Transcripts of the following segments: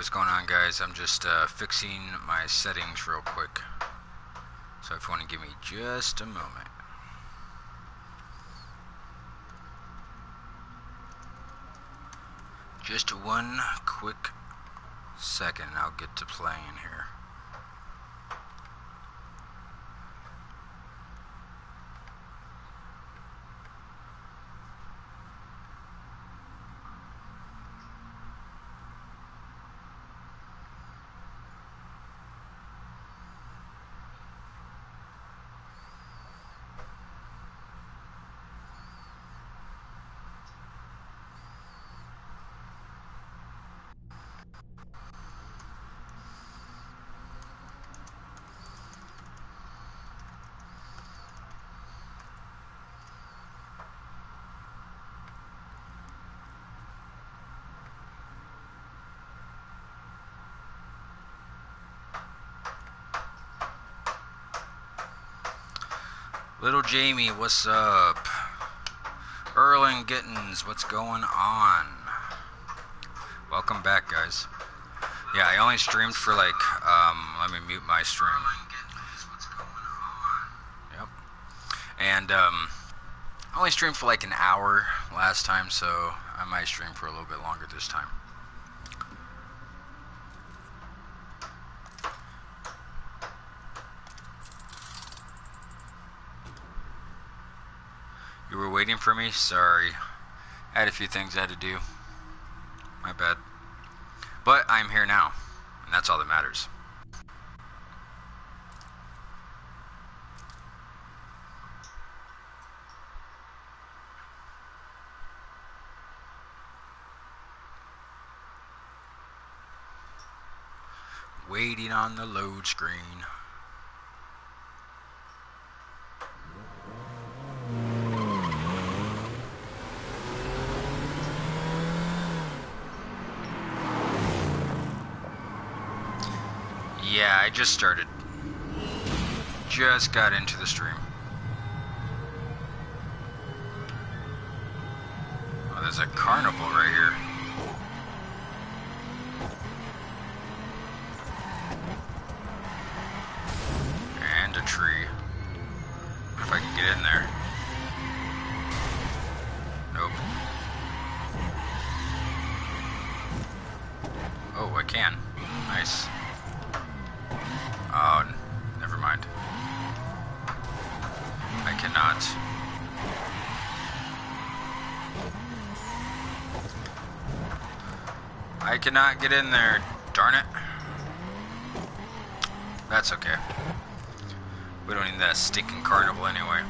what's going on, guys? I'm just fixing my settings real quick. So if you want to give me just a moment. Just one quick second, I'll get to playing here. Little Jamie, what's up? Erling Gittens, what's going on? Welcome back, guys. Yeah, I only streamed for like, let me mute my stream. Yep. And, I only streamed for like an hour last time, so I might stream for a little bit longer this time. You were waiting for me? Sorry. I had a few things I had to do. My bad. But I'm here now, and that's all that matters. Waiting on the load screen. Yeah, I just started. Just got into the stream. Oh, there's a carnival right here. And a tree. If I can get in there. Nope. Oh, I can. Nice. Oh, never mind. I cannot. I cannot get in there, darn it. That's okay. We don't need that stinking carnival anyway.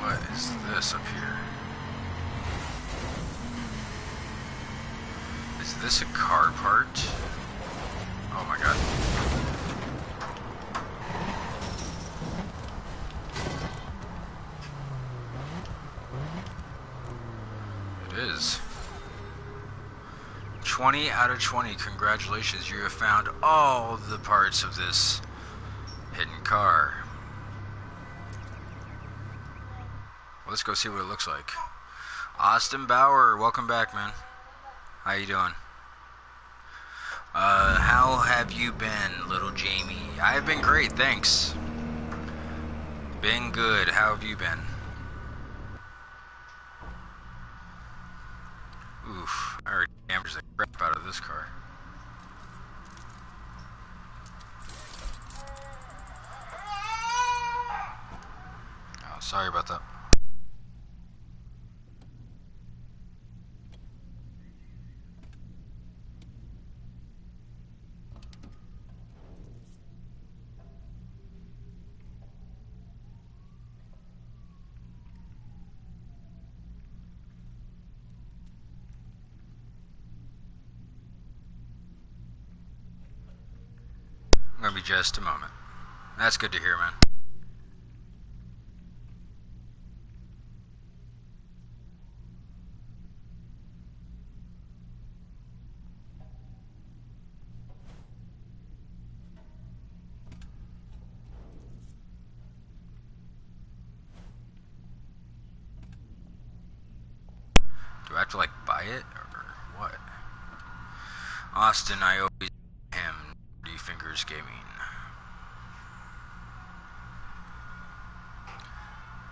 What is this up here? Is this a car part? Oh my god. It is. 20 out of 20. Congratulations, you have found all the parts of this hidden car. Let's go see what it looks like. Austin Bauer, welcome back, man. How you doing? How have you been, little Jamie? I've been great, thanks. Been good. How have you been? Oof, I already damaged the crap out of this car. Oh, sorry about that. Gonna be just a moment. That's good to hear, man. Do I have to like buy it or? Austin, I always am Dirty Fingers Gaming.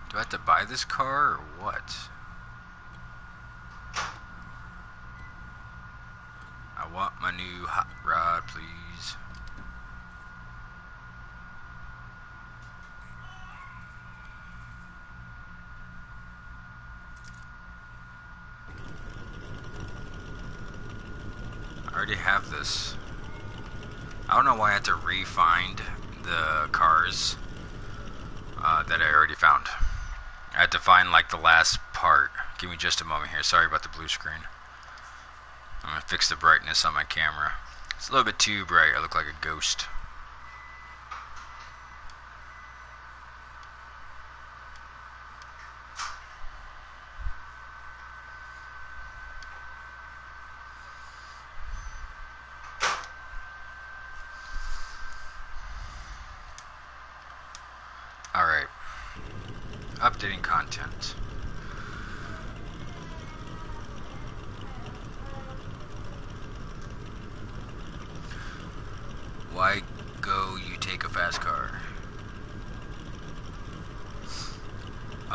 Do I have to buy this car or what? I want my new hot rod, please. I already have this. I don't know why I had to re-find the cars that I already found. I had to find like the last part. Give me just a moment here. Sorry about the blue screen. I'm gonna fix the brightness on my camera. It's a little bit too bright. I look like a ghost.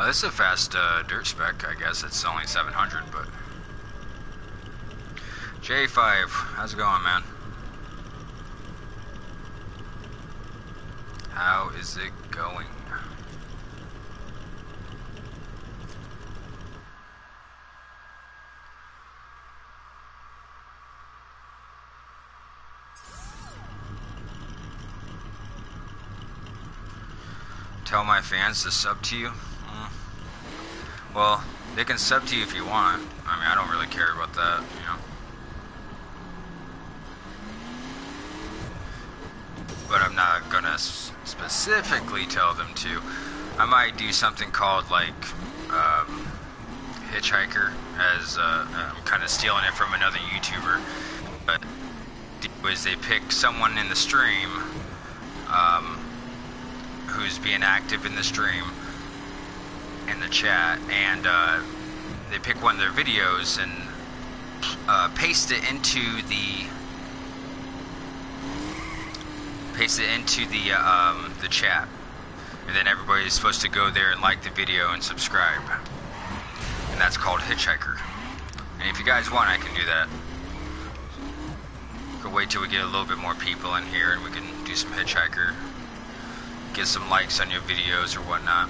This is a fast dirt spec, I guess. It's only 700, but... J5, how's it going, man? How is it going? Tell my fans to sub to you. Well, they can sub to you if you want. I mean, I don't really care about that, you know. But I'm not gonna specifically tell them to. I might do something called, like, Hitchhiker, as I'm kind of stealing it from another YouTuber. But they pick someone in the stream who's being active in the stream, in the chat, and they pick one of their videos and paste it into the chat, and then everybody's supposed to go there and like the video and subscribe, and that's called Hitchhiker. And if you guys want, I can do that. Could wait till we get a little bit more people in here and we can do some Hitchhiker, get some likes on your videos or whatnot.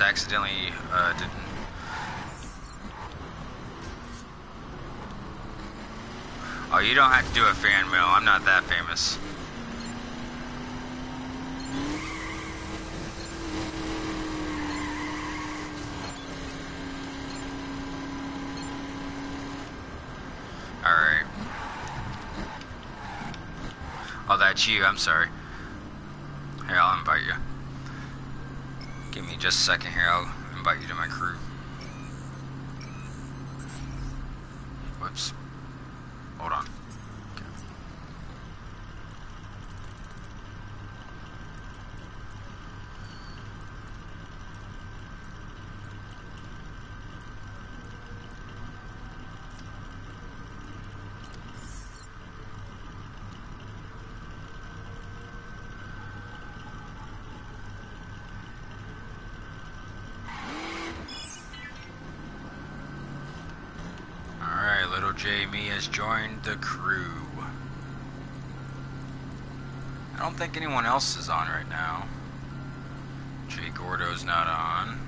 Accidentally didn't. Oh, you don't have to do a fan mail. I'm not that famous. All right. Oh, that's you. I'm sorry. Here, I'll invite you. Give me just a second here, I'll invite you to my crew. Whoops. Hold on. Okay. Jamie has joined the crew. I don't think anyone else is on right now. Jay Gordo's not on.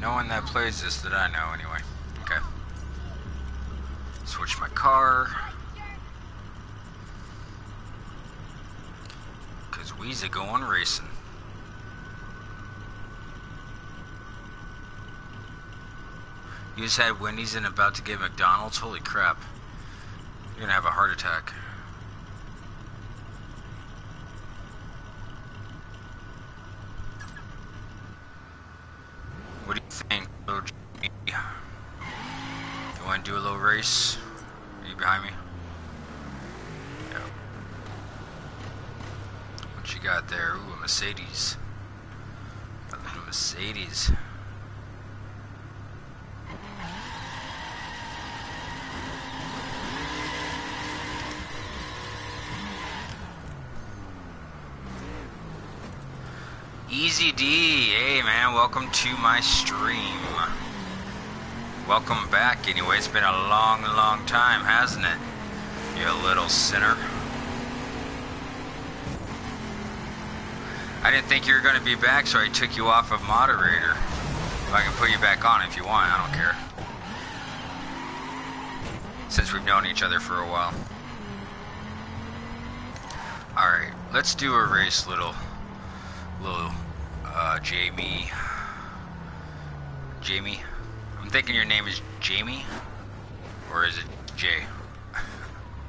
No one that plays this that I know, anyway. Okay. Switch my car. Because we's a going racing. You just had Wendy's and about to get McDonald's? Holy crap. You're gonna have a heart attack. What do you think, little Jimmy? You wanna do a little race? Are you behind me? Yeah. What you got there? Ooh, a Mercedes. A little Mercedes. EZZY D, hey man, welcome to my stream. Welcome back anyway, it's been a long, long time, hasn't it? You little sinner. I didn't think you were going to be back, so I took you off of moderator. But I can put you back on if you want, I don't care. Since we've known each other for a while. Alright, let's do a race, Jamie, I'm thinking your name is Jamie, or is it Jay?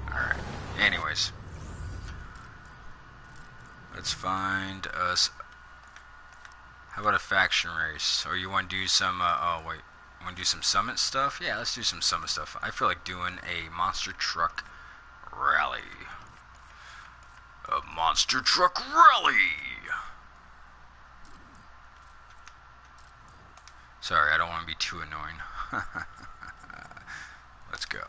Alright, anyways, let's find us, how about a faction race, or you want to do some, want to do some summit stuff? Yeah, let's do some summit stuff. I feel like doing a monster truck rally, Sorry, I don't want to be too annoying. Let's go.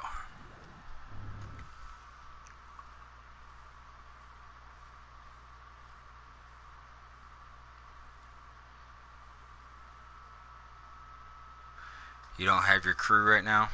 You don't have your crew right now?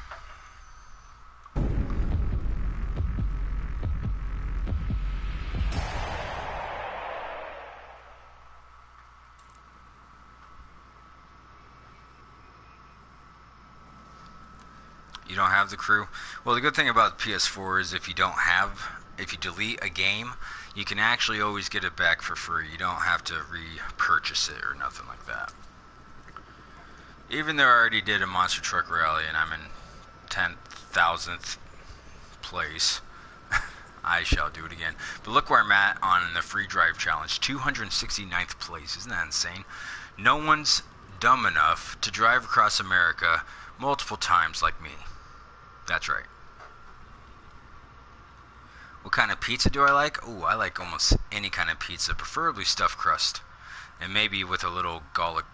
Don't have the crew. Well, the good thing about PS4 is if you delete a game, you can actually always get it back for free. You don't have to repurchase it or nothing like that. Even though I already did a monster truck rally and I'm in 10,000th place, I shall do it again. But look where I'm at on the free drive challenge, 269th place. Isn't that insane? No one's dumb enough to drive across America multiple times like me. That's right. What kind of pizza do I like? Oh, I like almost any kind of pizza, preferably stuffed crust, and maybe with a little garlic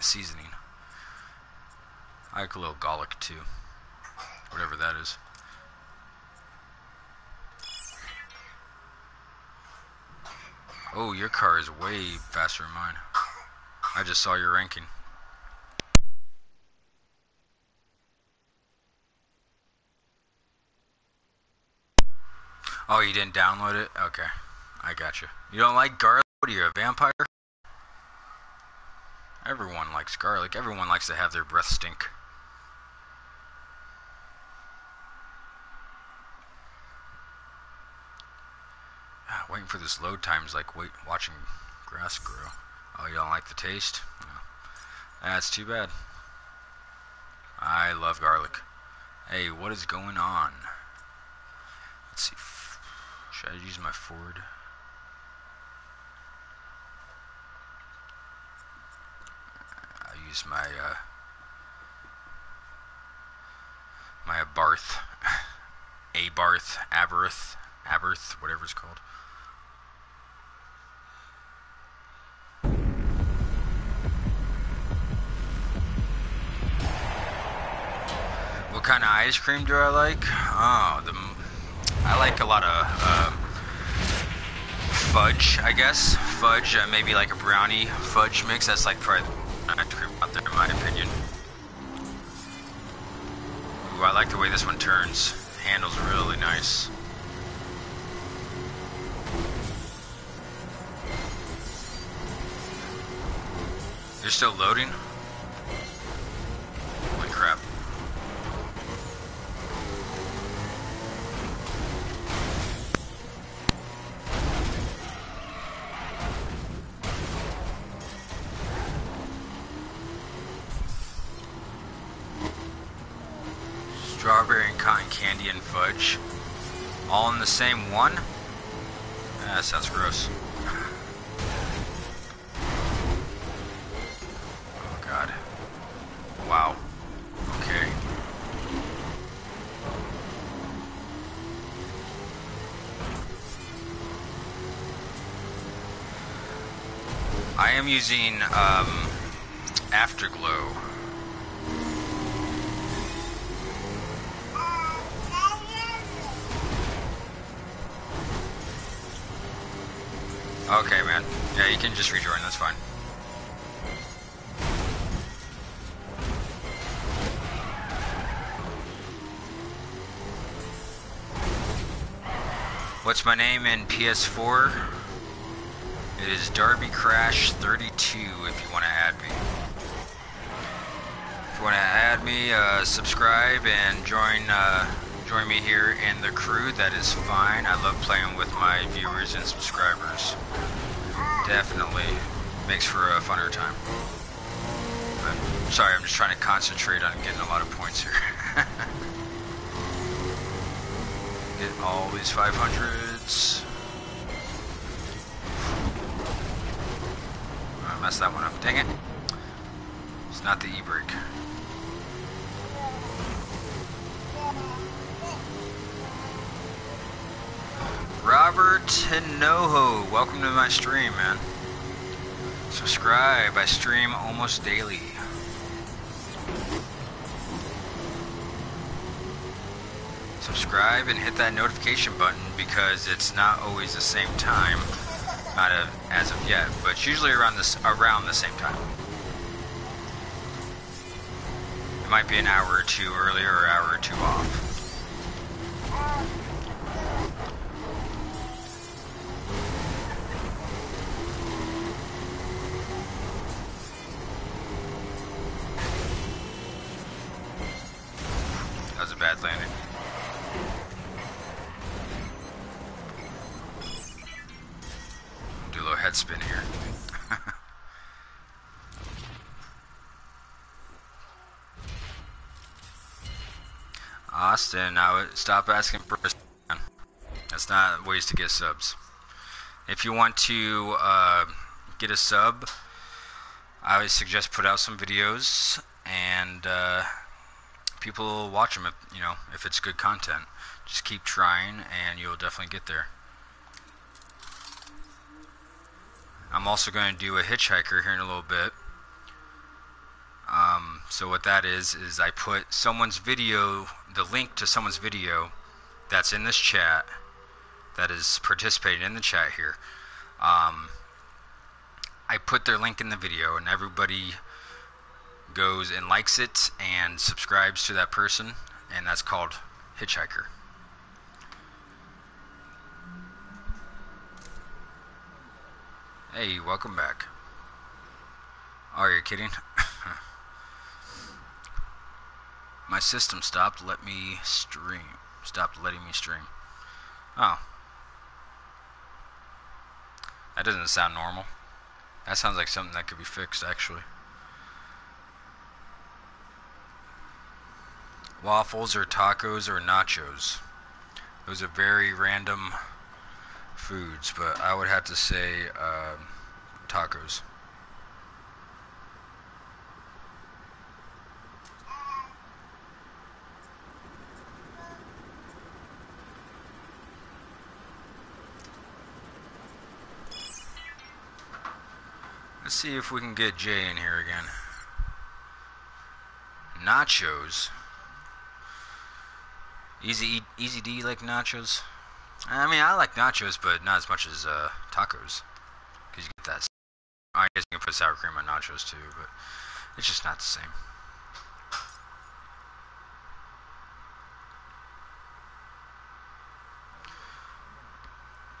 seasoning. I like a little garlic too, whatever that is. Oh, your car is way faster than mine. I just saw your ranking. Oh, you didn't download it? Okay. I gotcha. You don't like garlic? What are you, a vampire? Everyone likes garlic. Everyone likes to have their breath stink. Waiting for this load time is like watching grass grow. Oh, you don't like the taste? No. That's too bad. I love garlic. Hey, what is going on? Let's see. Should I use my Ford? I use my Abarth, whatever it's called. What kind of ice cream do I like? Oh, I like a lot of fudge, I guess. Fudge, maybe like a brownie fudge mix. That's like probably the ice cream out there, in my opinion. Ooh, I like the way this one turns. The handle's really nice. They're still loading? Holy crap. Strawberry and cotton candy and fudge. All in the same one? That sounds gross. I'm using Afterglow. Okay, man. Yeah, you can just rejoin. That's fine. What's my name in PS4? It is DarbyCrash32 if you want to add me. If you want to add me, subscribe and join me here in the crew. That is fine. I love playing with my viewers and subscribers. Definitely makes for a funner time. But, sorry, I'm just trying to concentrate on getting a lot of points here. Get all these 500s. Mess that one up. Dang it. It's not the e-brake. Robert Hinojo, welcome to my stream, man. Subscribe. I stream almost daily. Subscribe and hit that notification button because it's not always the same time. Not as of yet, but it's usually around the same time. It might be an hour or two earlier or an hour or two off. That was a bad landing. Spin here. Austin, I would stop asking for a... That's not ways to get subs. If you want to get a sub, I would suggest put out some videos and people will watch them. If, you know, if it's good content, just keep trying and you'll definitely get there. I'm also going to do a hitchhiker here in a little bit. So what that is I put someone's video, the link to someone's video that's in this chat, that is participating in the chat here. I put their link in the video and everybody goes and likes it and subscribes to that person, and that's called hitchhiker. Hey, welcome back. Are you kidding? My system stopped. Let me stream. Stopped letting me stream. Oh, that doesn't sound normal. That sounds like something that could be fixed, actually. Waffles or tacos or nachos. Those are very random foods, but I would have to say tacos. Let's see if we can get Jay in here again. Nachos. EZZY D like nachos? I mean, I like nachos, but not as much as tacos. Because you get that. I guess you can put sour cream on nachos too, but it's just not the same.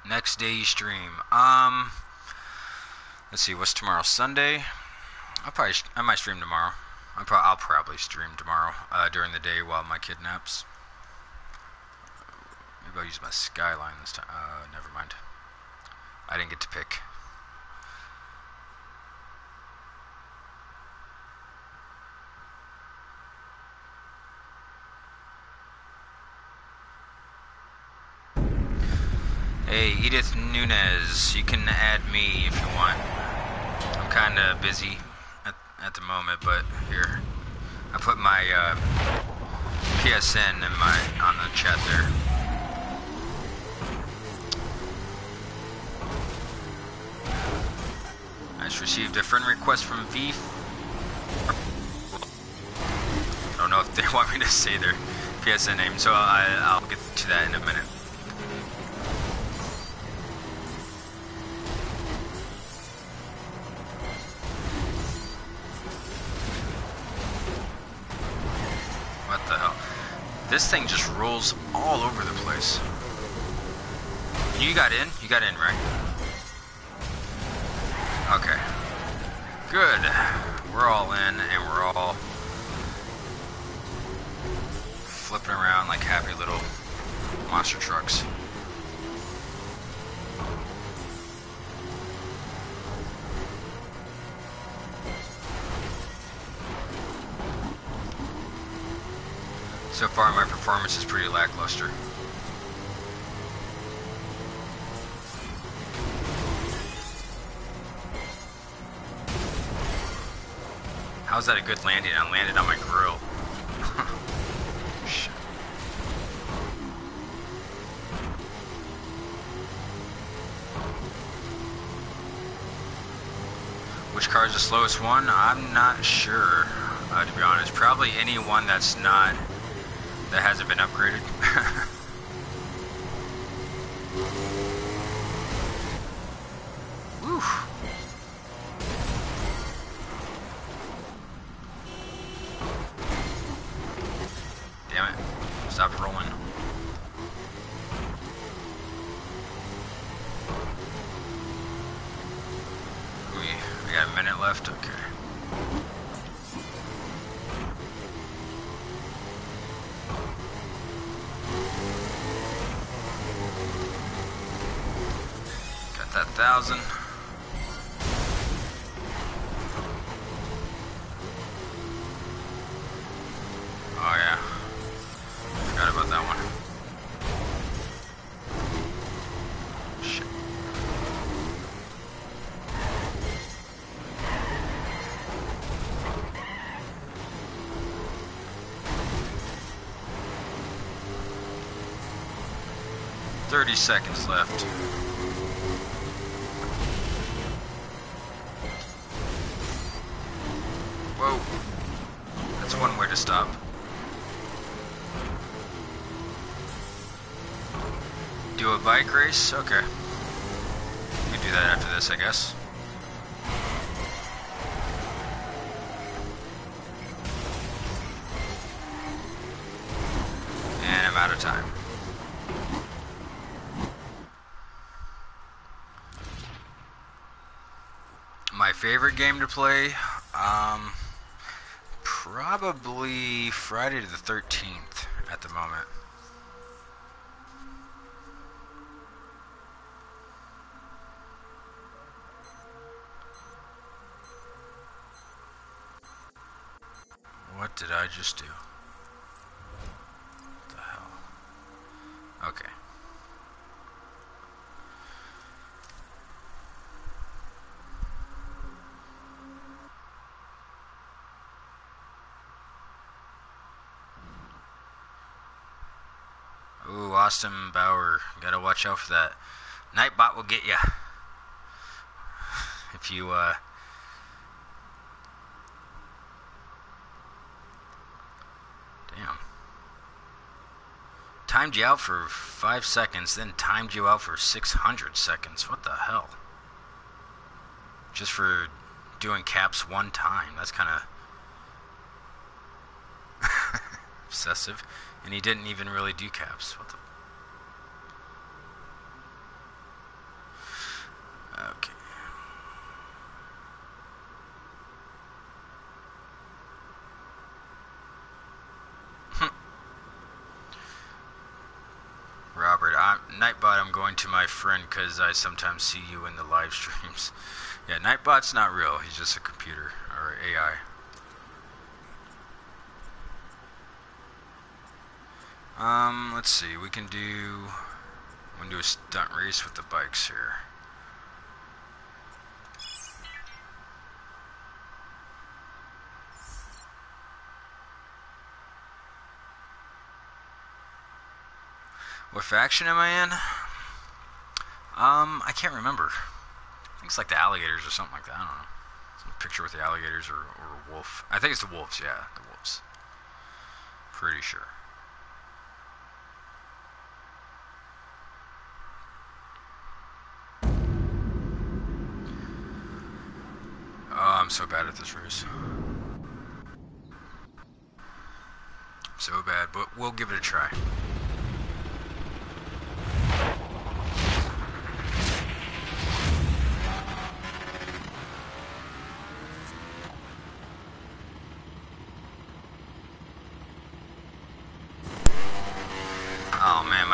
Next day you stream. Let's see, what's tomorrow? Sunday. I might stream tomorrow. I'll probably stream tomorrow during the day while my kid naps. Maybe I'll use my skyline this time. Never mind. I didn't get to pick. Hey, Edith Nunez, you can add me if you want. I'm kind of busy at the moment, but here. I put my PSN in on the chat there. I just received a friend request from V. I don't know if they want me to say their PSN name, so I'll get to that in a minute. What the hell? This thing just rolls all over the place. You got in? You got in, right? Okay. Good. We're all in, and we're all flipping around like happy little monster trucks. So far, my performance is pretty lackluster. How's that a good landing? I landed on my grill. Shit. Which car is the slowest one? I'm not sure, to be honest. Probably any one that's not... that hasn't been upgraded. Woo. Damn it. Stop rolling. We got a minute left. Okay. Thousand. Oh yeah, forgot about that one. Shit. Thirty seconds left. Stop. Do a bike race? Okay. We can do that after this, I guess. And I'm out of time. My favorite game to play? Probably Friday the 13th at the moment. What did I just do? What the hell? Okay. Austin Bauer, gotta watch out for that. Nightbot will get ya if you damn, timed you out for 5 seconds, then timed you out for 600 seconds. What the hell? Just for doing caps one time. That's kind of obsessive. And he didn't even really do caps. What the? Okay. Nightbot, I'm going to my friend because I sometimes see you in the live streams. Yeah, Nightbot's not real. He's just a computer or AI. Let's see. We can do... I'm going to do a stunt race with the bikes here. What faction am I in? I can't remember. I think it's like the alligators or something like that. I don't know. Some picture with the alligators or a wolf. I think it's the wolves, yeah. The wolves. Pretty sure. Oh, I'm so bad at this race. So bad, but we'll give it a try.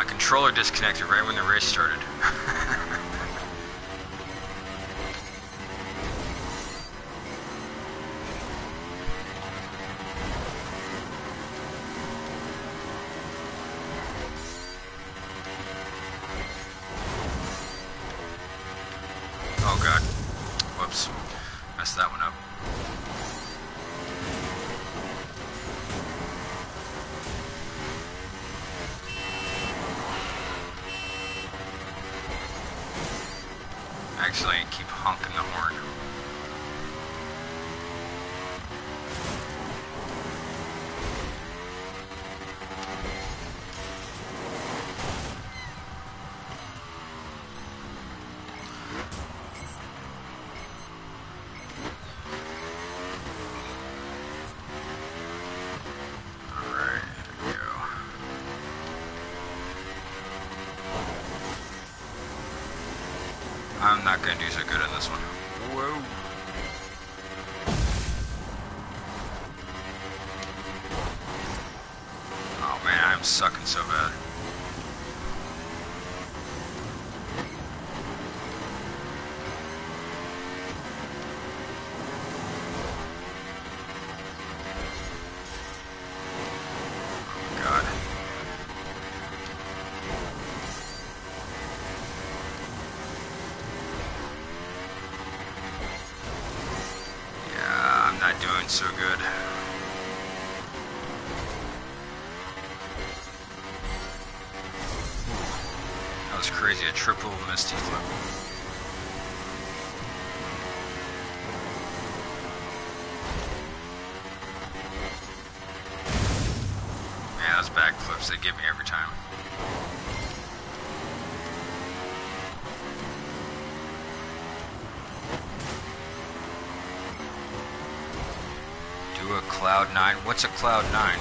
Controller disconnected right when the race started. Oh god. Whoops. Messed that one up. Actually, I keep honking the horn. I'm not going to do so good on this one. Whoa. Oh man, I'm sucking so bad. Doing so good. That was crazy, a triple misty flip. Man, those backflips, they get me every time. A cloud nine. What's a cloud nine?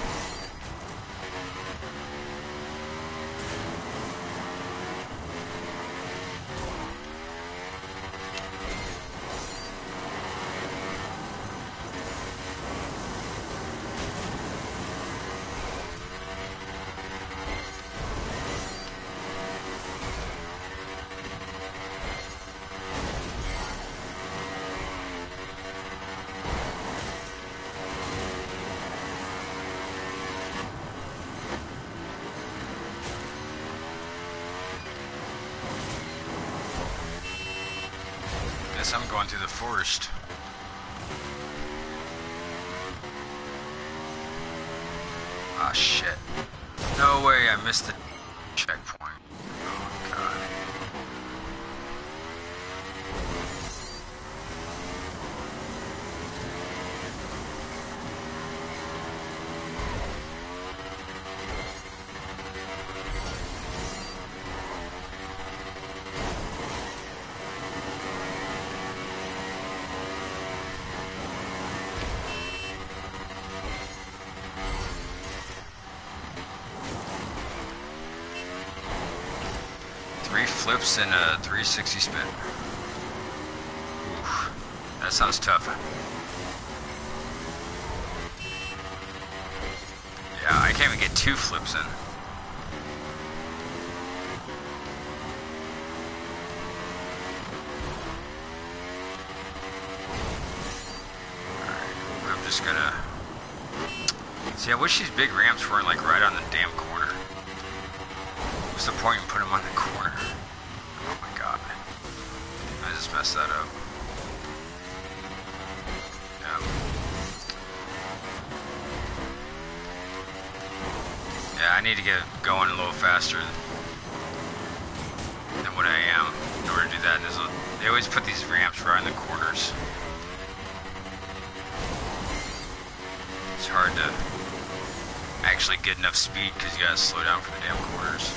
I'm going through the forest. Ah, shit. No way, I missed the checkpoint. Oh, flips and a 360 spin. Oof, that sounds tough. Yeah, I can't even get two flips in. See, I wish these big ramps weren't like right on the damn corner. What's the point in putting them on the corner? Oh my god. I just messed that up. Yeah, I need to get going a little faster than what I am in order to do that. They always put these ramps right in the corners. It's hard to actually get enough speed because you gotta slow down for the damn corners.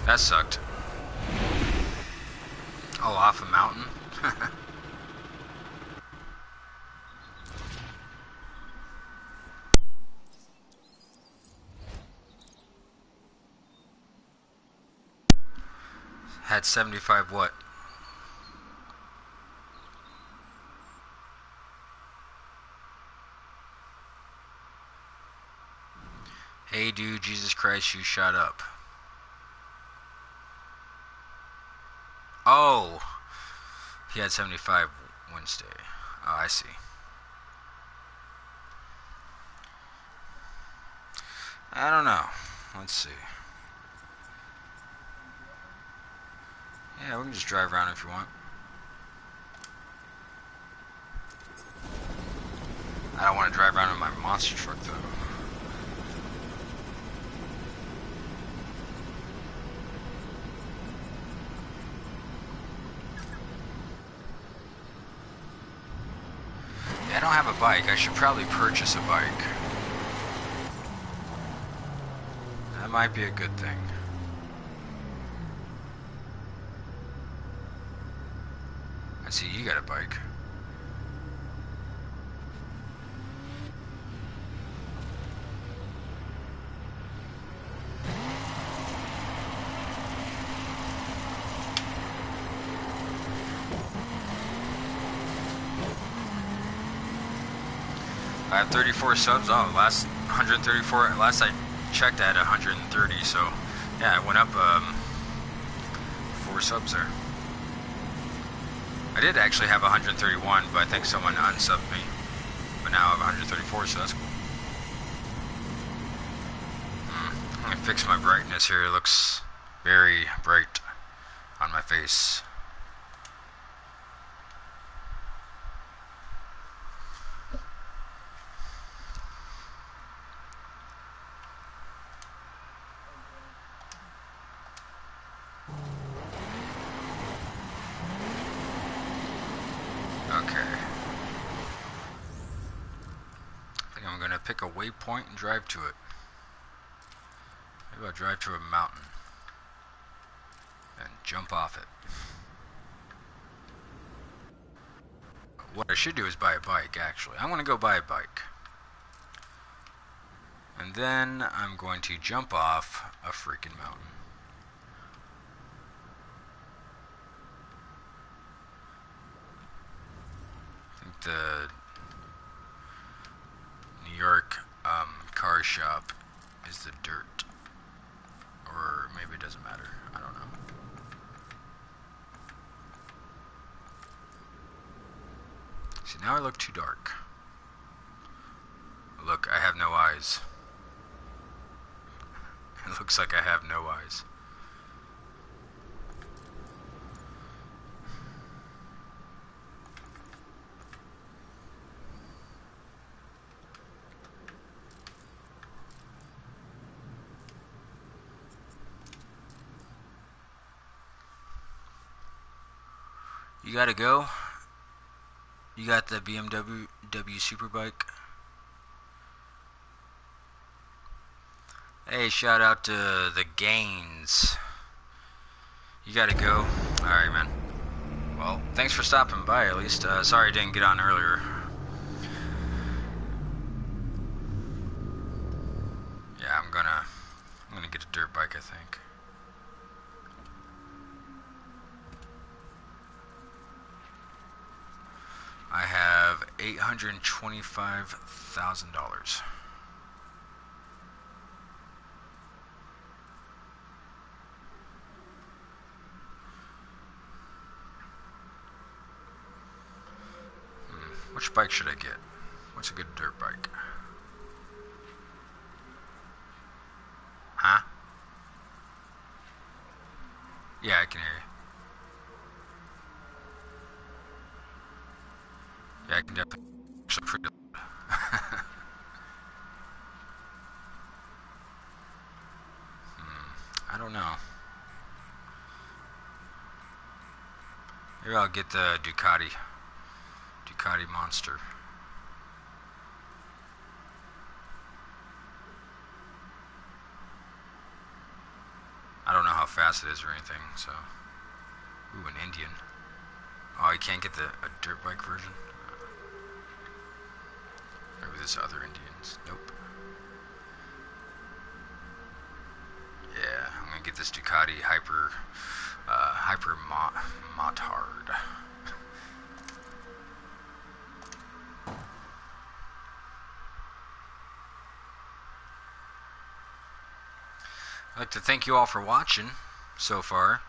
Yeah. That sucked. Oh, off a mountain? Had 75 what? Hey dude, Jesus Christ, you shot up. Oh, he had 75 Wednesday. Oh, I see. I don't know. Let's see. Yeah, we can just drive around if you want. I don't want to drive around in my monster truck, though. I don't have a bike. I should probably purchase a bike. That might be a good thing. I see you got a bike. I have 34 subs. Oh, last 134. Last I checked, I had 130. So, yeah, I went up 4 subs there. I did actually have 131, but I think someone unsubbed me. But now I have 134, so that's cool. I'm gonna fix my brightness here. It looks very bright on my face. Point and drive to it. Maybe I'll drive to a mountain and jump off it. What I should do is buy a bike, actually. I'm going to go buy a bike. And then I'm going to jump off a freaking mountain. I think the New York car shop is the dirt, or maybe it doesn't matter, I don't know. See, now I look too dark. Look, I have no eyes. It looks like I have no eyes. You gotta go? You got the BMW Superbike? Hey, shout out to the Gaines. You gotta go? Alright, man. Well, thanks for stopping by at least. Sorry I didn't get on earlier. Yeah, I'm gonna get a dirt bike, I think. I have $825,000. Which bike should I get? What's a good dirt bike? Huh? Yeah, I can hear you. Yeah, I can definitely actually pretty loud. I don't know. Maybe I'll get the Ducati Monster. I don't know how fast it is or anything, so... Ooh, an Indian. Oh, you can't get a dirt bike version? Maybe there's other Indians. Nope. Yeah, I'm gonna get this Ducati Hyper-Motard. I'd like to thank you all for watching so far.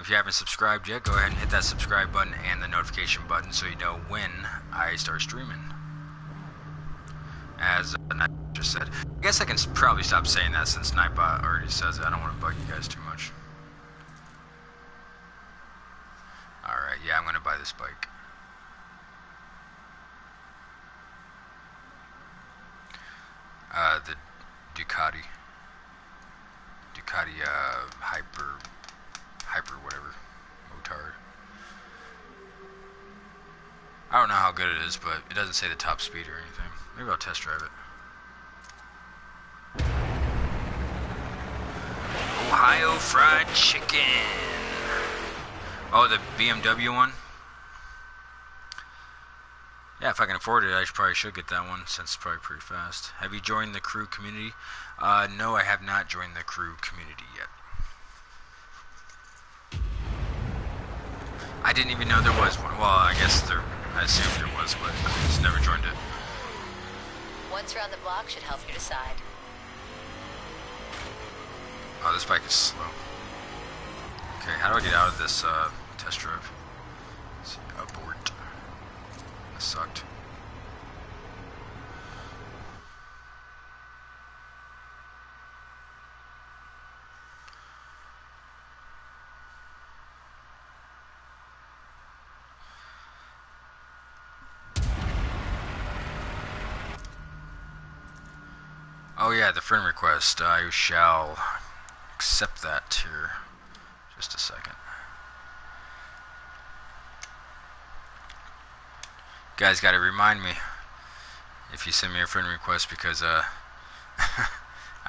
If you haven't subscribed yet, go ahead and hit that subscribe button and the notification button so you know when I start streaming. As I just said, I guess I can probably stop saying that since Nightbot already says it. I don't want to bug you guys too much. Alright, yeah, I'm going to buy this bike. The Ducati hyper whatever motard. I don't know how good it is, but it doesn't say the top speed or anything. Maybe I'll test drive it. Ohio fried chicken. Oh, the BMW one. Yeah, if I can afford it, I probably should get that one, since it's probably pretty fast. Have you joined the Crew community? No, I have not joined the Crew community yet. I didn't even know there was one. Well, I guess there, I assumed there was, but I just never joined it. Once around the block should help you decide. Oh, this bike is slow. Okay, how do I get out of this test drive? Let's see, abort. Sucked. Oh yeah, the friend request. I shall accept that here. Just a second. Guys, gotta remind me if you send me a friend request, because I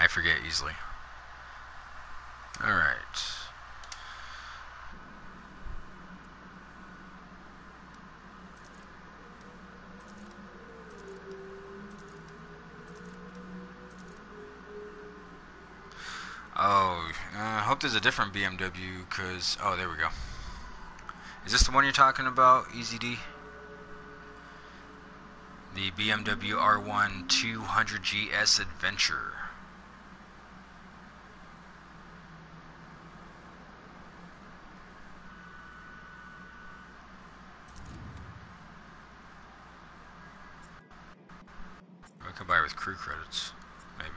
forget easily. All right. Oh, I hope there's a different BMW, cause oh, there we go. Is this the one you're talking about, EZZY D? The BMW R1200GS Adventure. I can buy it with crew credits, maybe.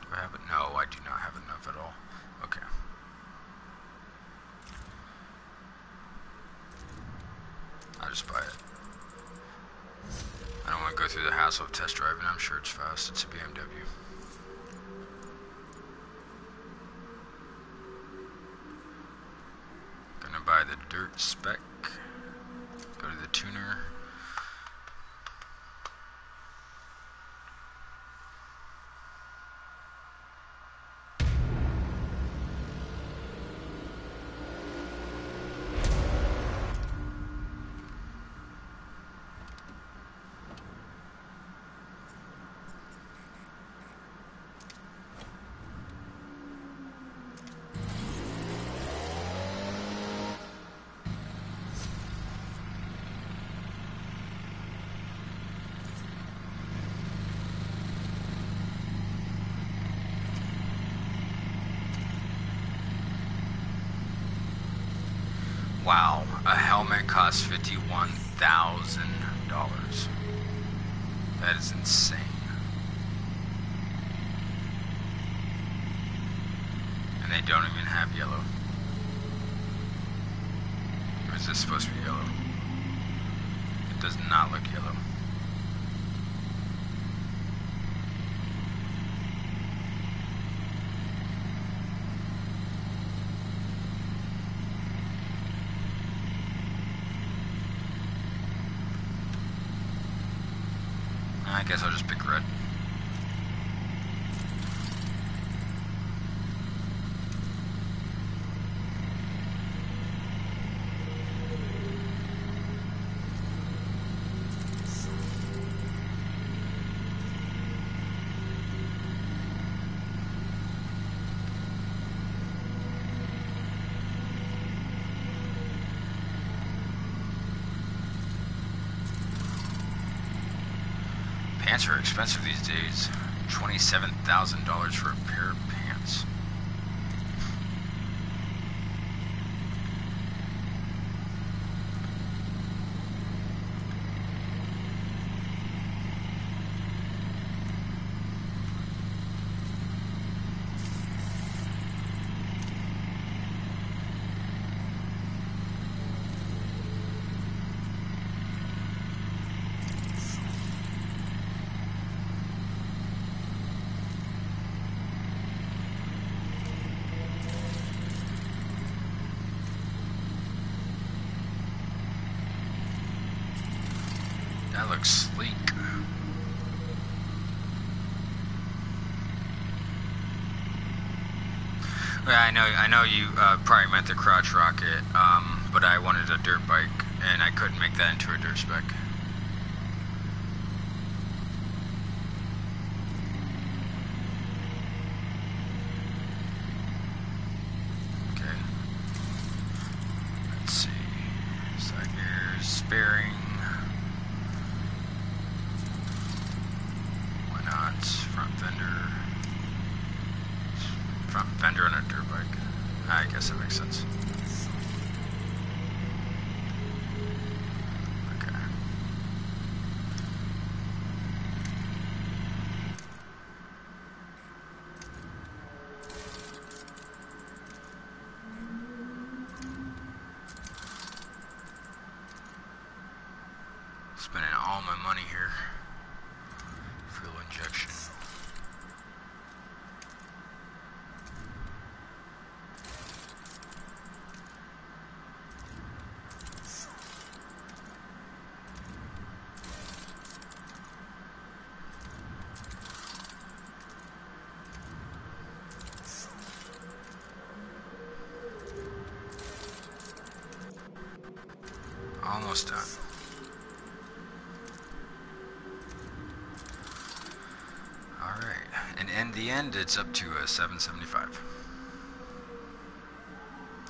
Do I have it? No, I do not have enough at all. Okay. I'll just buy it. I don't want to go through the hassle of test driving. I'm sure it's fast. It's a BMW. Gonna buy the dirt spec. Go to the tuner. Wow, a helmet costs $51,000. That is insane. And they don't even have yellow. Or is this supposed to be yellow? It does not look yellow. I guess I'll just pick red. Pants are expensive these days. $27,000 for a pair of pants. That looks sleek. Yeah, I know you probably meant the crotch rocket, but I wanted a dirt bike, and I couldn't make that into a dirt spec. Okay. Let's see. Side gears, bearing. Front fender on a dirt bike. I guess that makes sense. Okay. Spending all my money here. Fuel injection. Almost done. All right, and in the end, it's up to a 775.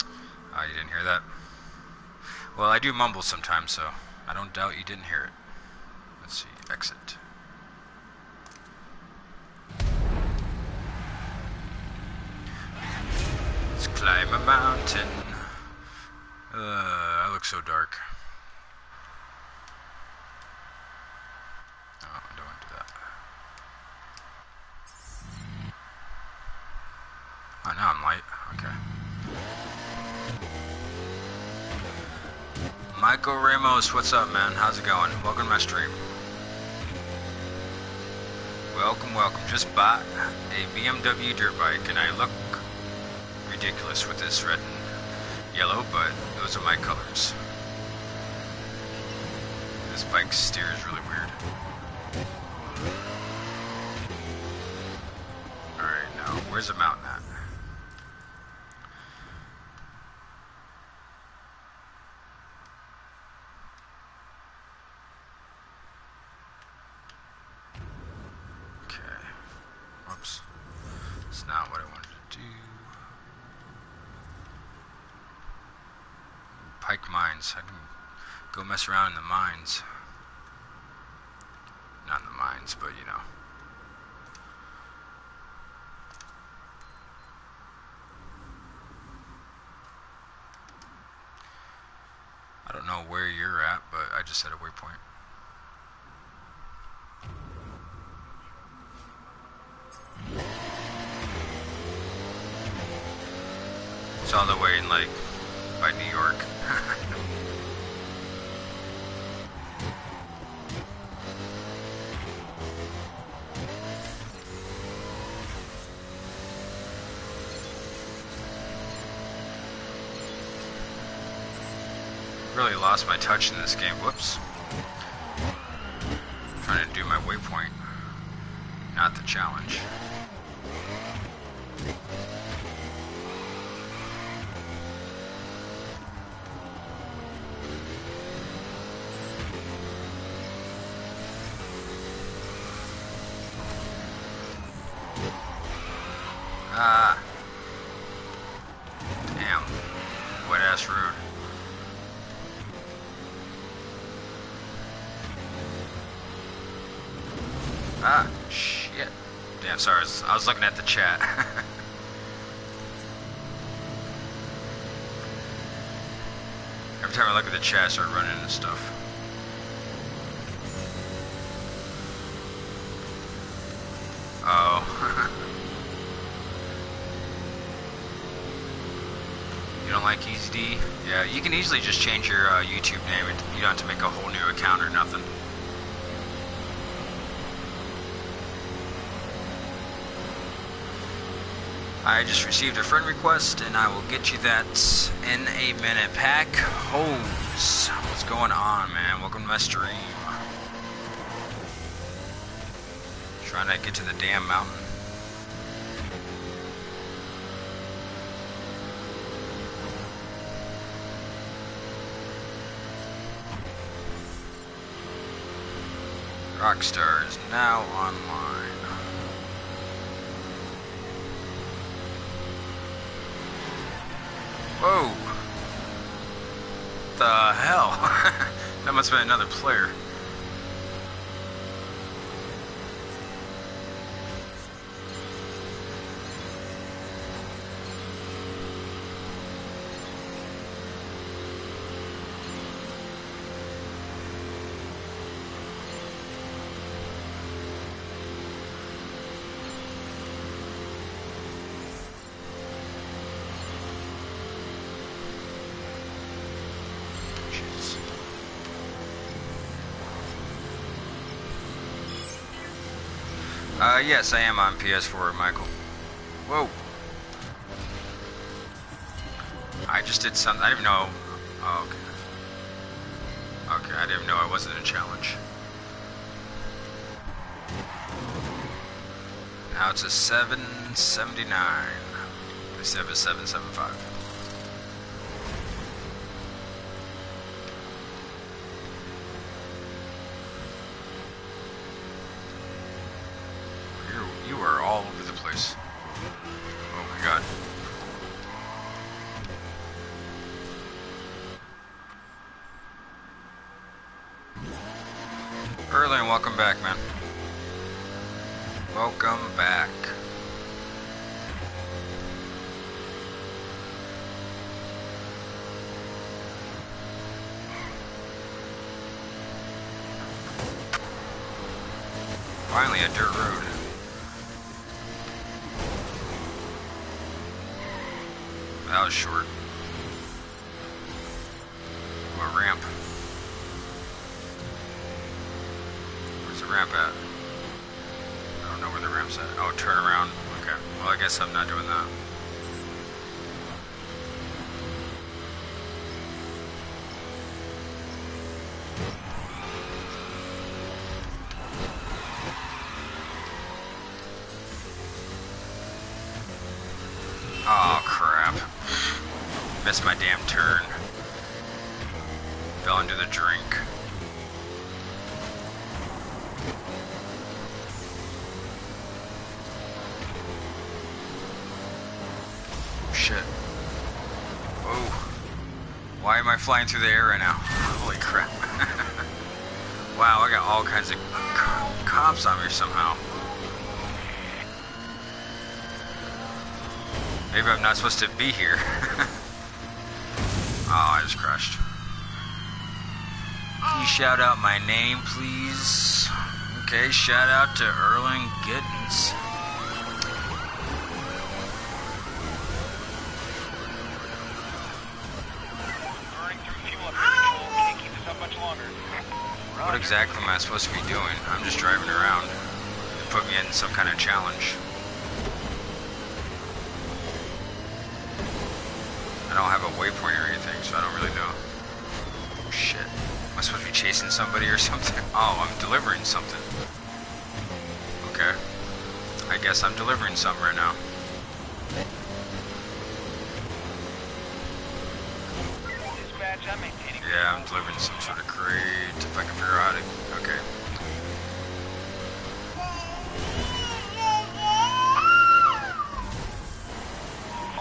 Oh, you didn't hear that? Well, I do mumble sometimes, so I don't doubt you didn't hear it. Let's see, exit. Let's climb a mountain. I look so dark. Michael Ramos, what's up, man? How's it going? Welcome to my stream. Welcome, welcome. Just bought a BMW dirt bike, and I look ridiculous with this red and yellow, but those are my colors. This bike steers really weird. Alright, now, where's the mountain at? I can go mess around in the mines. Not in the mines, but you know. I don't know where you're at, but I just set a waypoint. It's all the way in, like, by New York. Really lost my touch in this game. Whoops. Trying to do my waypoint. Not the challenge. I was looking at the chat. Every time I look at the chat, I start running into stuff. Oh. You don't like EZZY D? Yeah, you can easily just change your YouTube name. You don't have to make a whole new account or nothing. I just received a friend request, and I will get you that in a minute. Pack Hose, what's going on, man? Welcome to my stream. Trying to get to the damn mountain. Rockstar is now online. Whoa! The hell? That must have been another player. Yes, I am on PS4, Michael. Whoa. I just did something. I didn't even know. Oh, okay. Okay, I didn't even know I wasn't in a challenge. Now it's a 779. I said it was 775. Missed my damn turn. Fell into the drink. Shit. Oh. Why am I flying through the air right now? Holy crap. Wow, I got all kinds of cops on me somehow. Maybe I'm not supposed to be here. Oh, I just crashed. Can you shout out my name, please? Okay, shout out to Erling Gittens. What exactly am I supposed to be doing? I'm just driving around. They put me in some kind of challenge. I don't have a waypoint or anything, so I don't really know. Oh, shit. Am I supposed to be chasing somebody or something? Oh, I'm delivering something. Okay. I guess I'm delivering something right now. Yeah, I'm delivering some sort of crate, if I can figure out it. Okay.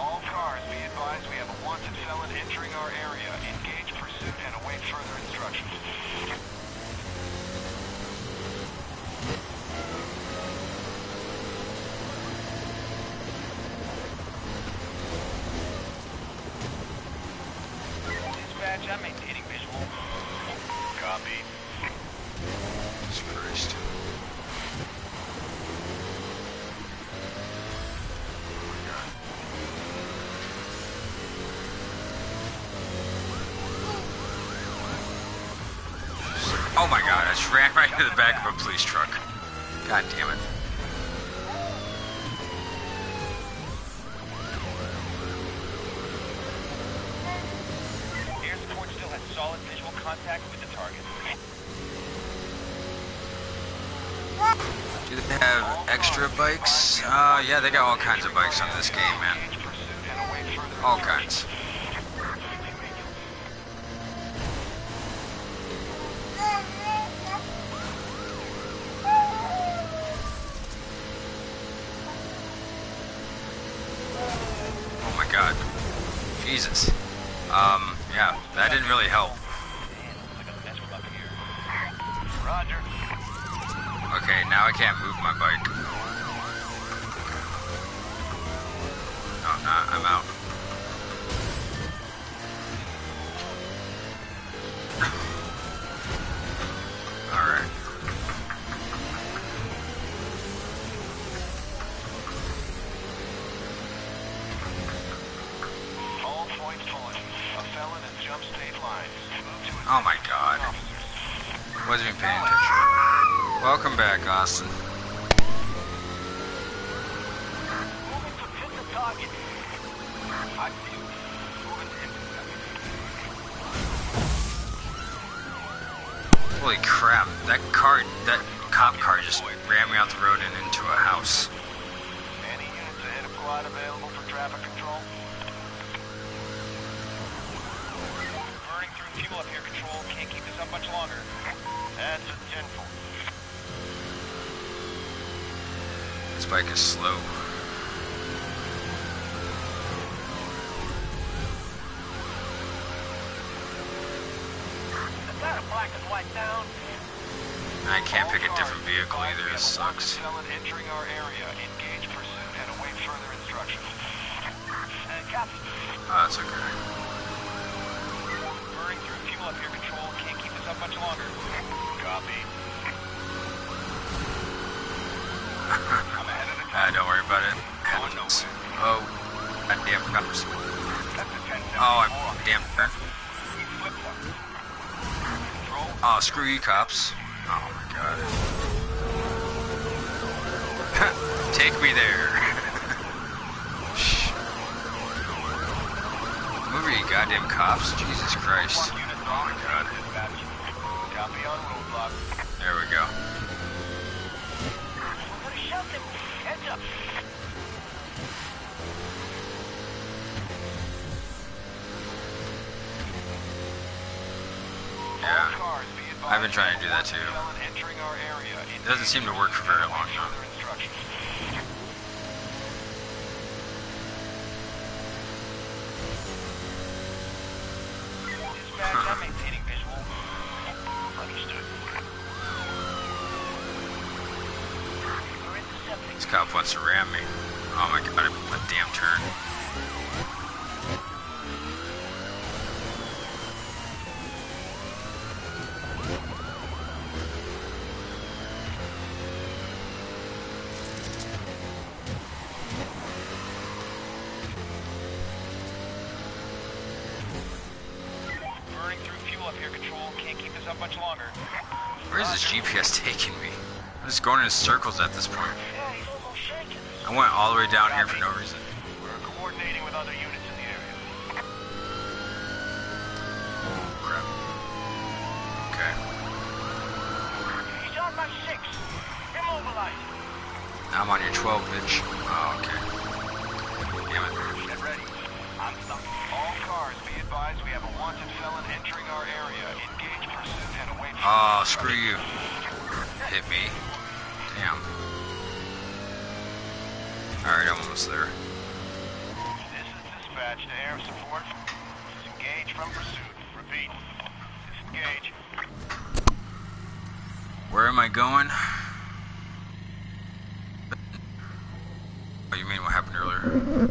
All cars, be advised we have a wanted felon entering our area. Engage pursuit and await further instructions. I'm maintaining visual. Copy. Jesus Christ. Oh my God. Oh my God, I just ran right into the back of a police truck. God damn it. Solid visual contact with the target. Do they have extra bikes? Yeah, they got all kinds of bikes on this game, man. All kinds. Oh my God. Jesus. Yeah, that didn't really help. Roger. Okay, now I can't move my bike. No, I'm not. I'm out. Alright. All points pulling. A felon and jump state lines. Oh my God. Wasn't even paying attention. Welcome back, Austin. Moving to pin the target. I see you. Moving to intercept. Holy crap. That cop car just ran me out the road and into a house. Any units ahead of squad available for traffic control? Fuel up here, Control. Can't keep this up much longer. That's a 10-fold. This bike is slow. Is that a black and white down? I can't pick a different vehicle either. It sucks. Entering our area. Engage pursuit and await further instructions. Copy. Oh, that's okay. Through fuel up here, Control. Can't keep this up much longer. Copy. I'm ahead of the time. Don't worry about it. Going nowhere. Oh, that damn cops. That's a 10-7. Oh, I'm damn turn. He flipped up. Control. Oh, screw you, cops. Oh my God. Take me there. Move you goddamn cops, Jesus Christ. Oh my God. There we go. Yeah, I've been trying to do that too. It doesn't seem to work for very long though. I'm maintaining visual. Understood. This cop wants to ram me. Oh my God, a damn turn. Through fuel up here, Control. Can't keep this up much longer. Where is this GPS taking me? I'm just going in circles at this point. I went all the way down here for no reason. We're coordinating with other units in the area. Oh, crap. Okay. He's on my 6. Immobilized. I'm on your 12, bitch. Oh, okay. Damn it. Get ready. I'm stuck. All cars, be advised, we have a wanted felon entering our area. Engage pursuit and await. Oh, screw you. Hit me. Damn. Alright, I'm almost there. This is dispatch to air support. Disengage from pursuit. Repeat. Disengage. Where am I going? Oh, you mean what happened earlier?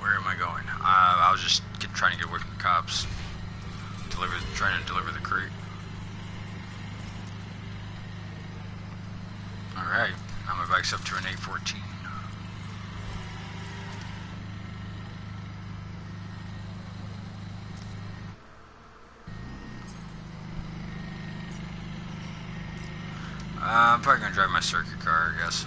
Where am I going? I was just trying to get away from the cops. Trying to deliver the crate. Alright, now my bike's up to an 814. I'm probably gonna drive my circuit car, I guess.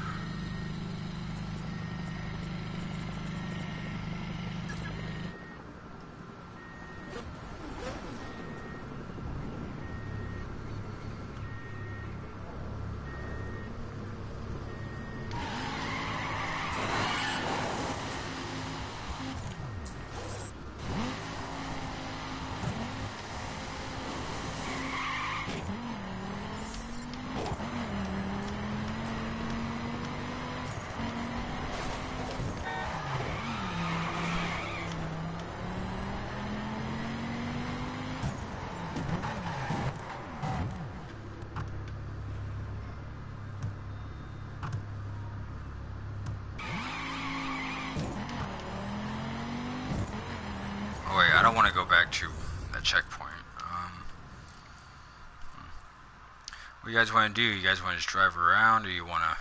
What you guys want to do? You guys want to just drive around, or you want to...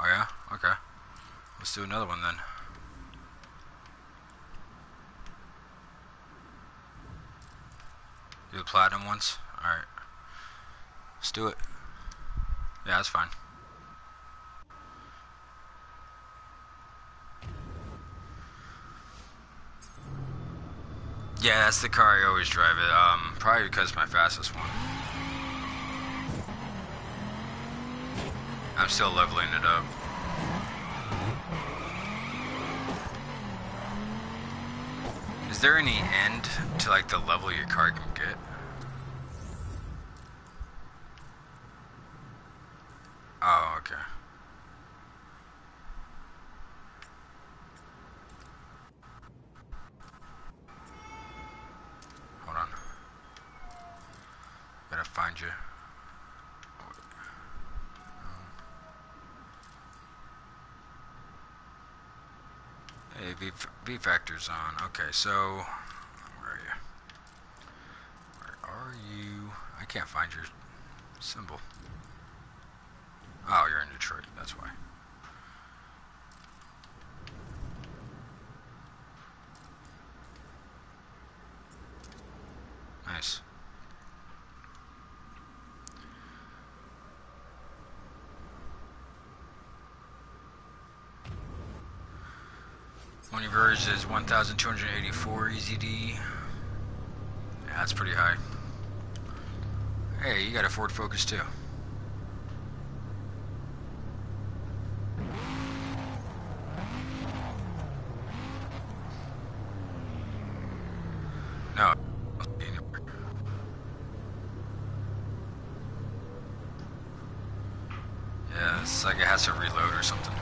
Oh yeah? Okay. Let's do another one then. Do the platinum ones? Alright. Let's do it. Yeah, that's fine. Yeah, that's the car I always drive it, probably because it's my fastest one. I'm still leveling it up. Is there any end to, like, the level your car can get? Oh, okay. Find you. Hey, V factor's on. Okay, so where are you? Where are you? I can't find your symbol. Oh, you're in Detroit. That's why. Nice. Universe is 1,284 EZY D. Yeah, that's pretty high. Hey, you got a Ford Focus too. No. Yeah, it's like it has to reload or something.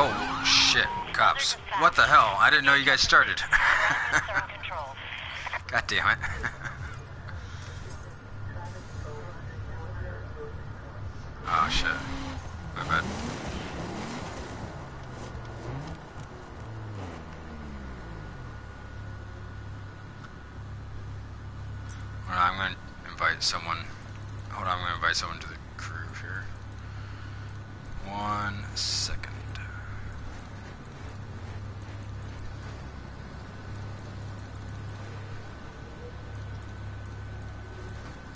Oh, shit. Cops. What the hell? I didn't know you guys started. God damn it. Oh, shit. My bad. Well, I'm going to invite someone. Hold on, I'm going to invite someone to the crew here. 1 second.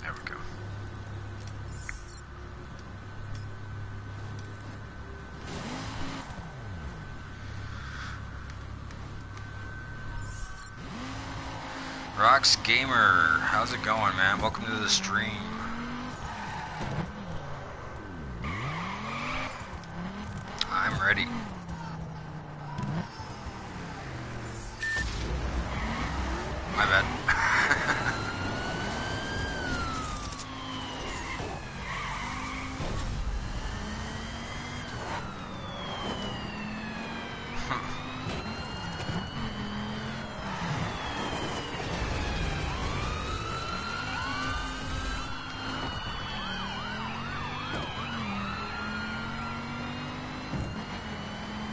There we go. Rox Gamer, how's it going, man? Welcome to the stream. I'm ready. My bad.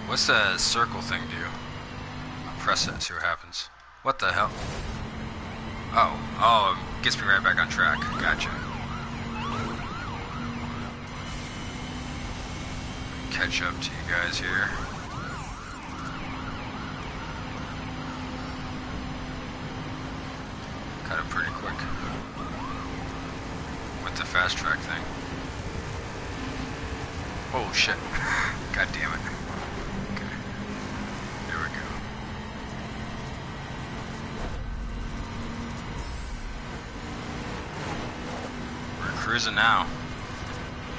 What's the circle thing do? I'll press it and see what happens. What the hell? Oh, oh, it gets me right back on track. Gotcha. Catch up to you guys here. Cut it pretty quick with the fast track thing. Oh shit. God damn it. Cruising now.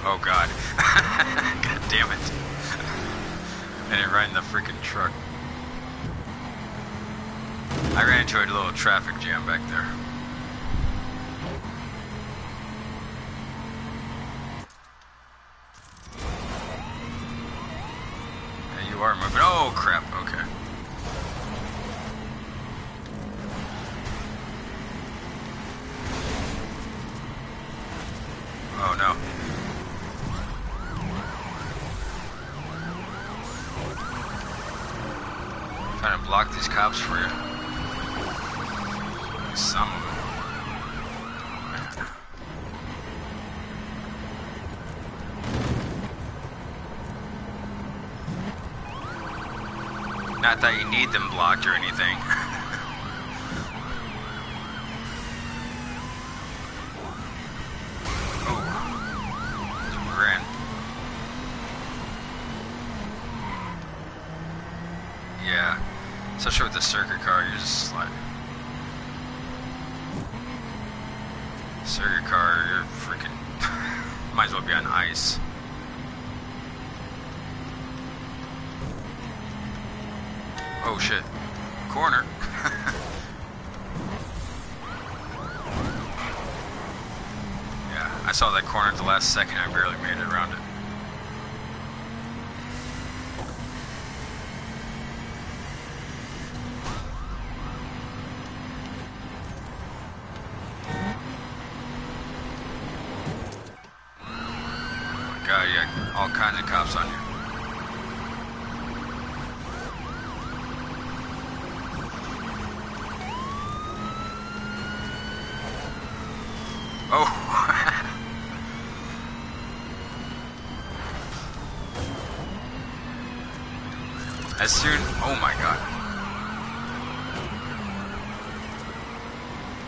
Oh god. God damn it. I didn't ride in the freaking truck. I ran into a little traffic jam back there. Yeah, you are moving. Oh crap, okay. Oh no. I'm trying to block these cops for you. Some of them. Not that you need them blocked or anything. Especially with the circuit car, you're just like... Circuit car, you're freaking... Might as well be on ice. Oh shit. Corner. Yeah, I saw that corner at the last second. I barely made it around it. All kinds of cops on you. Oh! As soon... Oh my god.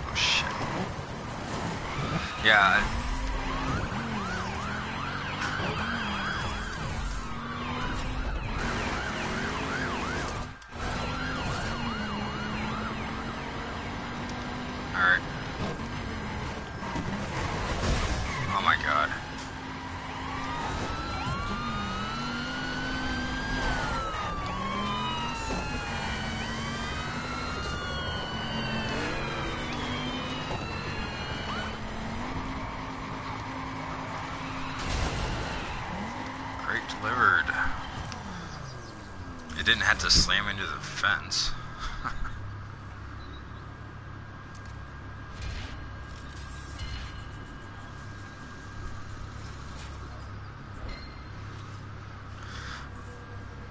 Oh shit. Yeah, It didn't have to slam into the fence.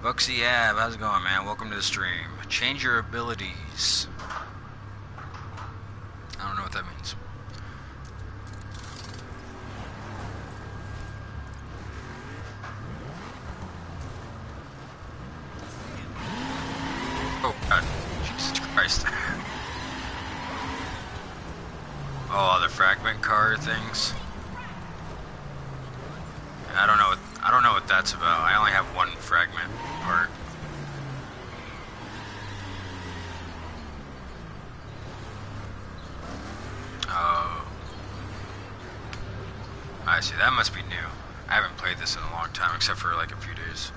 Buxy Ab, how's it going, man? Welcome to the stream. Change your abilities. I don't know what that means. Oh, God. Jesus Christ. Oh, the fragment car things. I don't know what that's about. I only have one fragment part. Oh. I see. That must be new. I haven't played this in a long time, except for like a few days.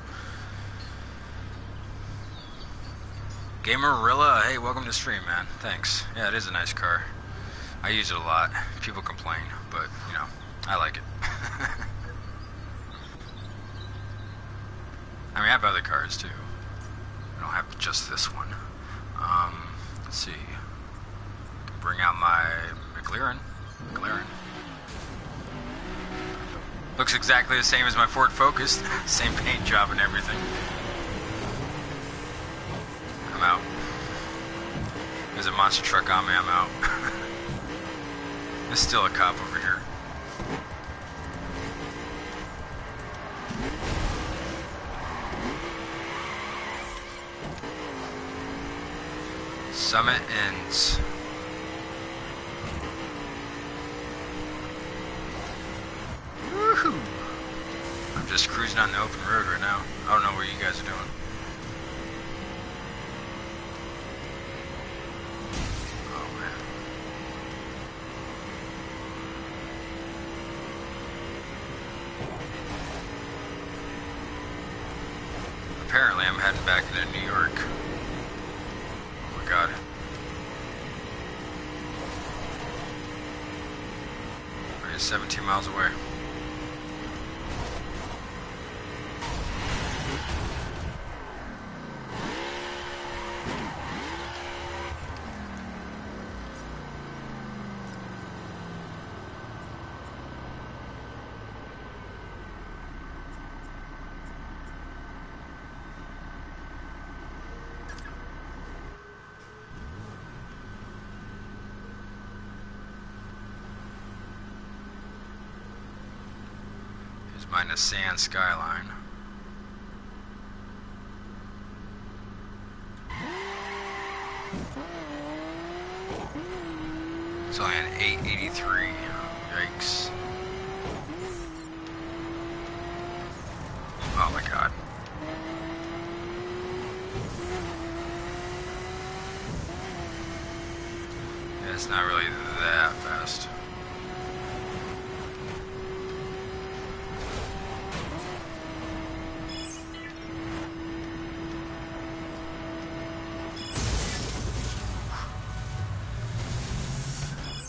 Gamerilla, hey, welcome to the stream, man. Thanks. Yeah, it is a nice car. I use it a lot. People complain, but, you know, I like it. I mean, I have other cars too. I don't have just this one. Let's see. Bring out my McLaren. Looks exactly the same as my Ford Focus. Same paint job and everything. I'm out. There's a monster truck on me. I'm out. There's still a cop over here. Summit ends. Woohoo! I'm just cruising on the open road right now. I don't know what you guys are doing. Oh man. Apparently I'm heading back into New York. God. We're just 17 miles away. Minus sand skyline. It's only an 883. Yikes. Oh my God. Yeah, it's not really that fast.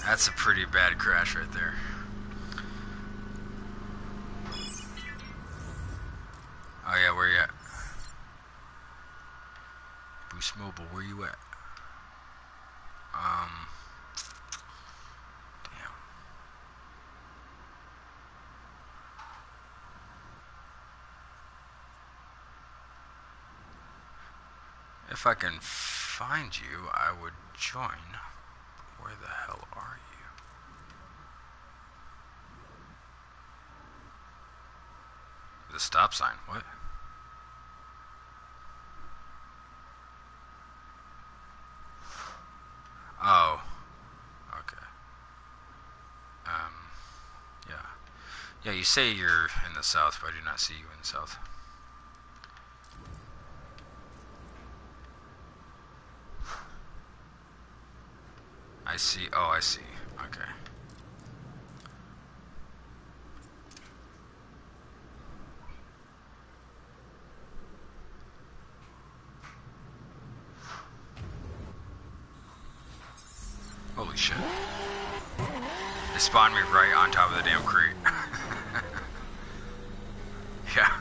That's a pretty bad crash right there. Oh yeah, where you at? Boost Mobile, where you at? Damn. If I can find you, I would join. Where the hell are you? The stop sign, what? Oh. Okay. Yeah. Yeah, you say you're in the south, but I do not see you in the south. I see. Oh, I see. Okay. Holy shit. They spawned me right on top of the damn crate. Yeah.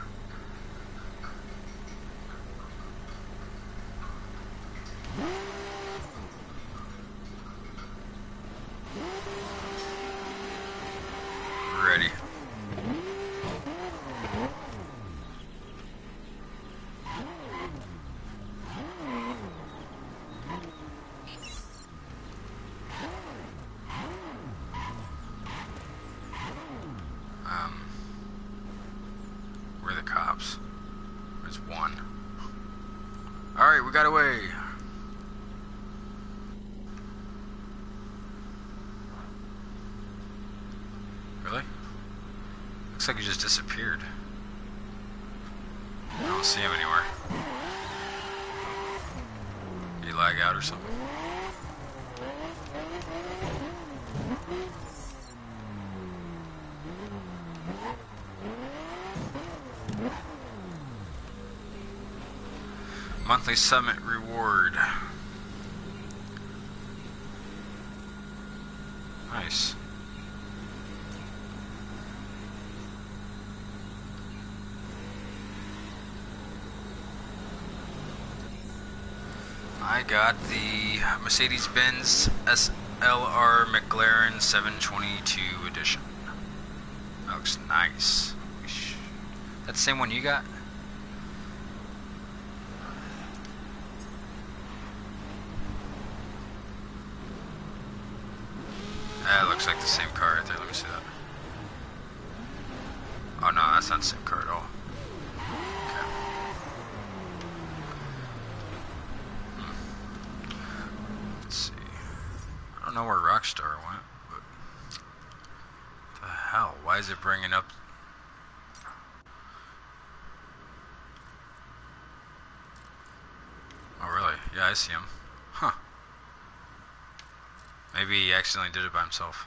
Looks like he just disappeared. I don't see him anywhere. Did he lag out or something? Monthly Summit Reward. Nice. I got the Mercedes-Benz SLR McLaren 722 edition. That looks nice. That the same one you got? That looks like the same car right there. Let me see that. Oh no, that's not the same car at all. I don't know where Rockstar went, but what the hell? Why is it bringing up? Oh, really? Yeah, I see him. Huh. Maybe he accidentally did it by himself.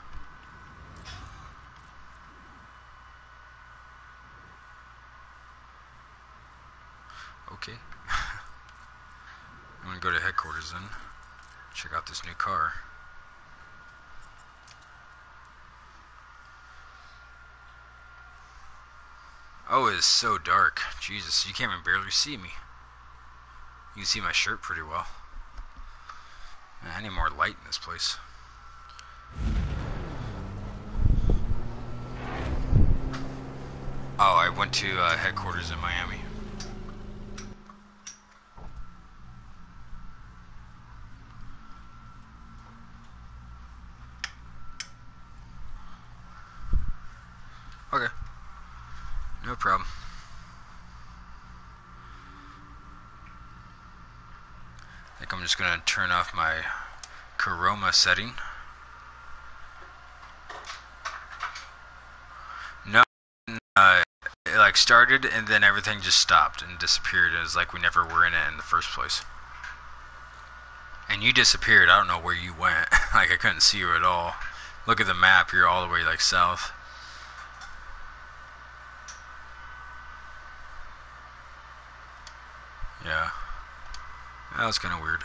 Okay. I'm gonna go to headquarters then. Check out this new car. Oh, it is so dark. Jesus, you can't even barely see me. You can see my shirt pretty well. Man, I need more light in this place. Oh, I went to headquarters in Miami. Okay. No problem. I think I'm just going to turn off my Chroma setting. No, it like started and then everything just stopped and disappeared. It was like we never were in it in the first place. And you disappeared. I don't know where you went. Like I couldn't see you at all. Look at the map. You're all the way like south. Yeah, that was kind of weird,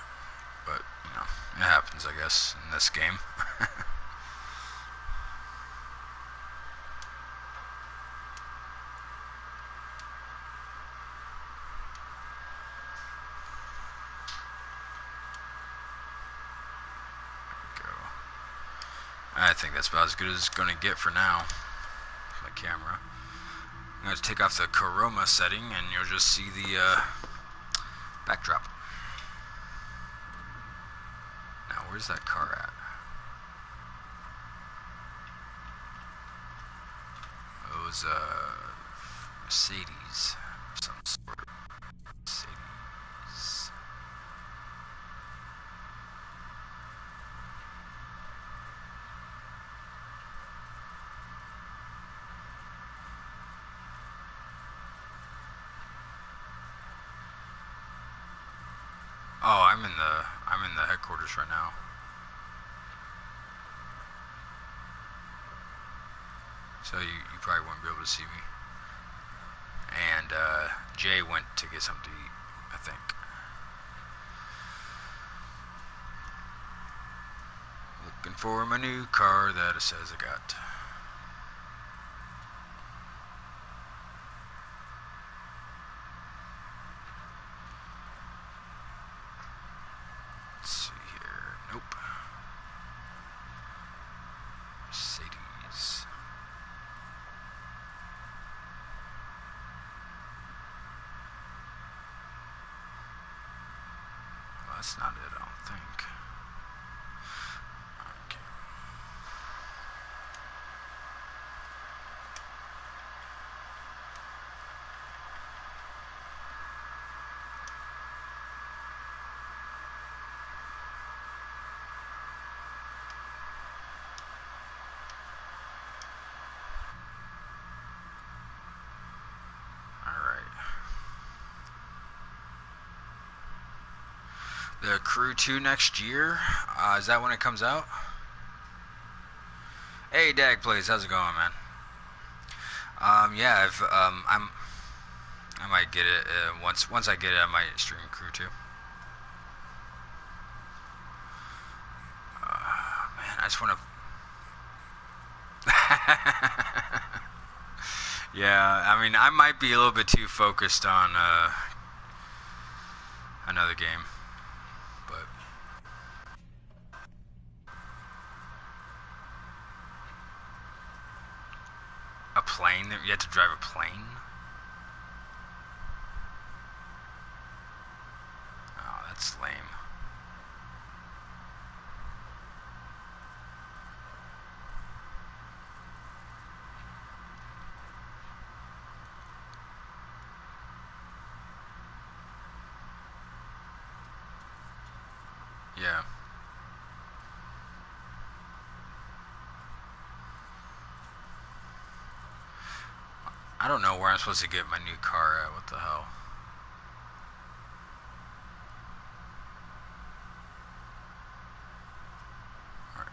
but you know, it happens, I guess, in this game. There we go. I think that's about as good as it's going to get for now. My camera. I'm going to take off the Chroma setting, and you'll just see the. Backdrop. Now, where's that car at? It was Mercedes of some sort. Mercedes. Oh, I'm in the headquarters right now. So you probably won't be able to see me. And Jay went to get something to eat, I think. Looking for my new car that it says I got. That's not it, I don't think. Okay. The Crew 2 next year? Is that when it comes out? Hey, Dag Plays, how's it going, man? Yeah, I might get it once I get it, I might stream Crew 2. Man, I just want to. Yeah, I mean, I might be a little bit too focused on another game. A plane? You had to drive a plane? Oh, that's lame. Yeah. I don't know where I'm supposed to get my new car at, what the hell. All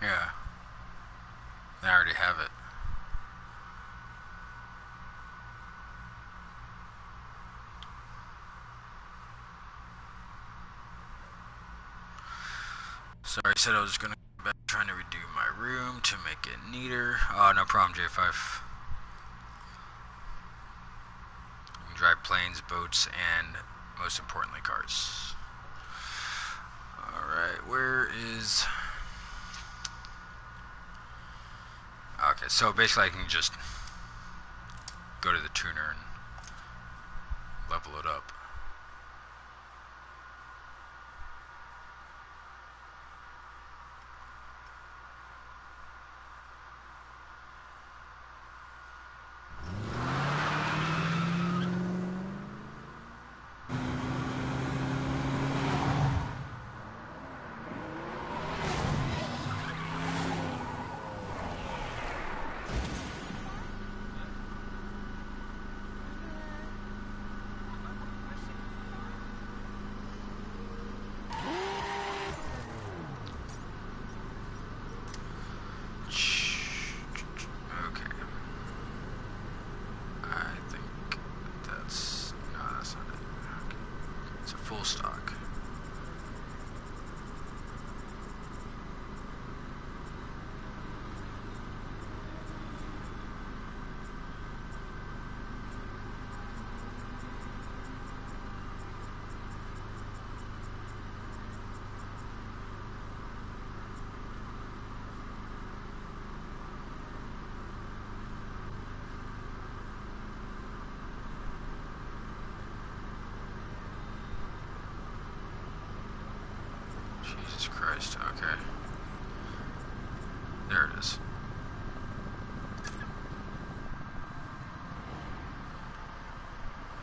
right. Yeah. I already have it. Sorry, I said I was gonna go back trying to redo my room to make it neater. Oh, no problem, J5. You can drive planes, boats, and most importantly, cars. Alright, where is... Okay, so basically I can just go to the tuner and level it up. Christ, okay. There it is.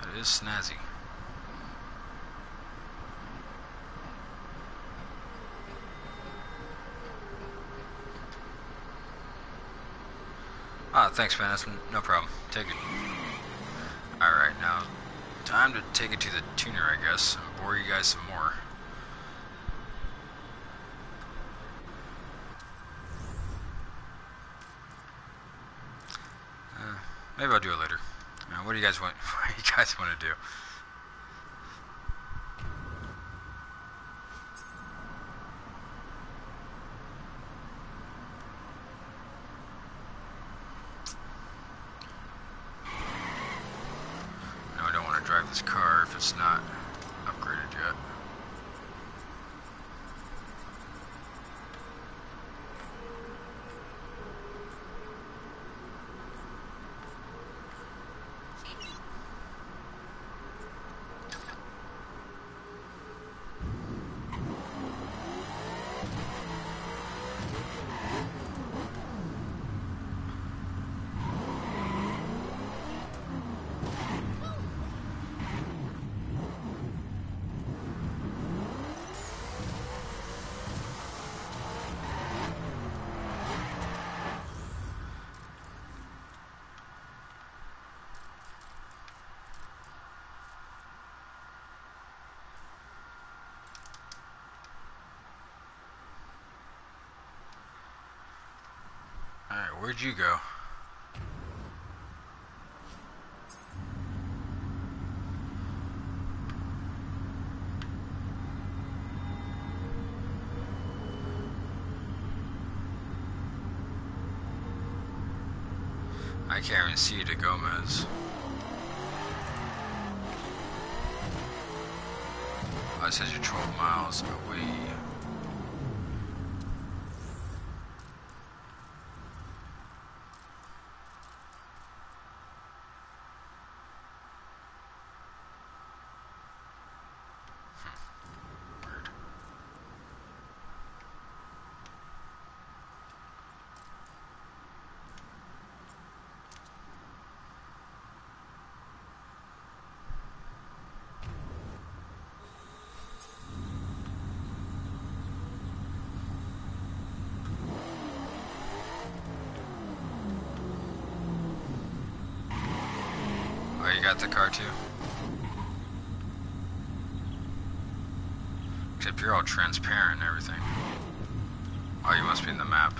That is snazzy. Ah, thanks, man. That's no problem. Take it. Alright, now, time to take it to the tuner, I guess, and bore you guys some more. Maybe I'll do it later. What do you guys want? What do you guys want to do? No, I don't want to drive this car if it's not upgraded yet. Where'd you go? I can't even see you to Gomez. Oh, it says you're 12 miles away. The car too. Except you're all transparent and everything. Oh, you must be in the map.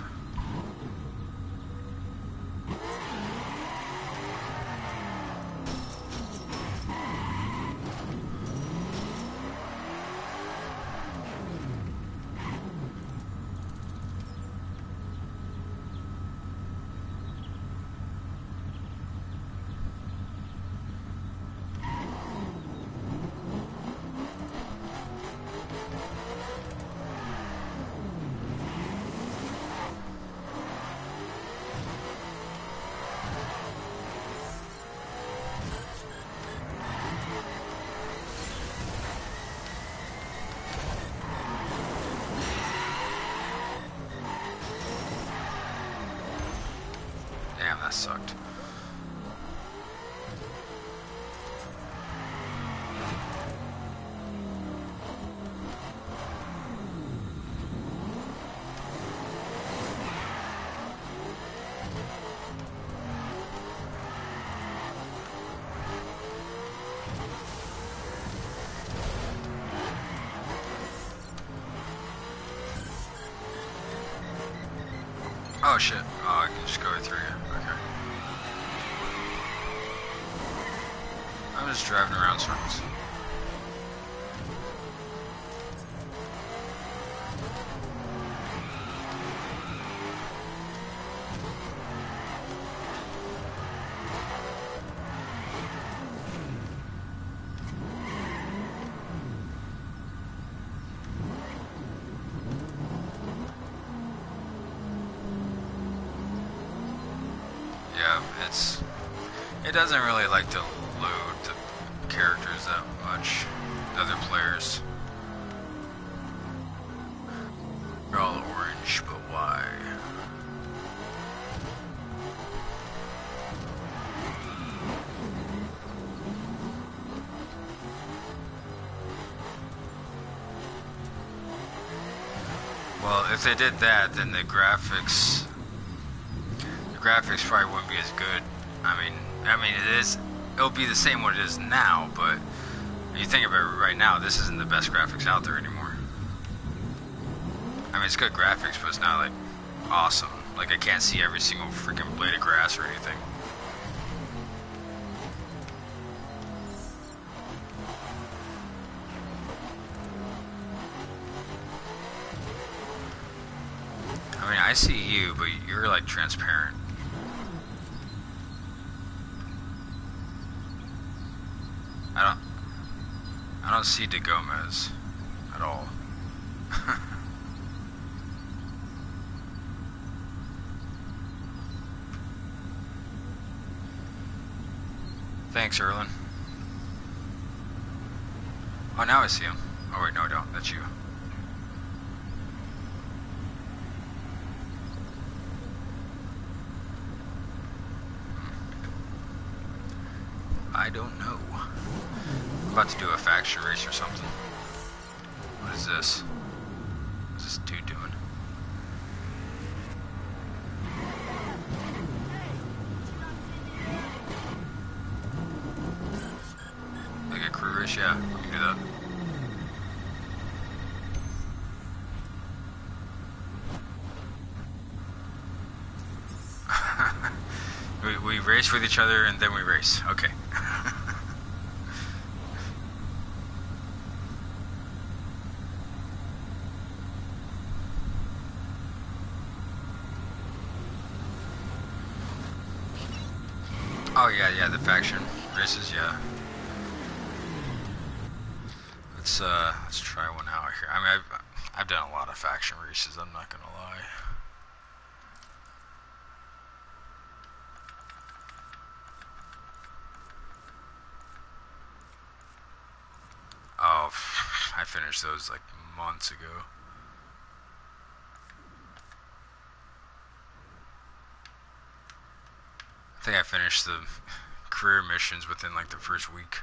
Sucked. Oh shit. Oh, I can just go right through here. I'm just driving around circles. Yeah, it doesn't really like to load the characters that much, the other players. They're all orange, but why? Well, if they did that, then the graphics probably wouldn't be as good. I mean it is. It'll be the same what it is now, but you think of it right now, this isn't the best graphics out there anymore. I mean, it's good graphics, but it's not like awesome. Like I can't see every single freaking blade of grass or anything. I mean, I see you, but you're like transparent. I don't see De Gomez at all. Thanks, Erlen. Oh, now I see him. Oh wait, no I don't, that's you. I don't know. I'm about to do a faction race or something. What is this? What's this dude doing? Like a crew race? Yeah, we can do that. We race with each other and then we race. Okay. Oh yeah, the faction races, yeah. Let's try one out here. I mean, I've done a lot of faction races, I'm not gonna lie. Oh, I finished those like months ago. I think I finished the career missions within like the first week.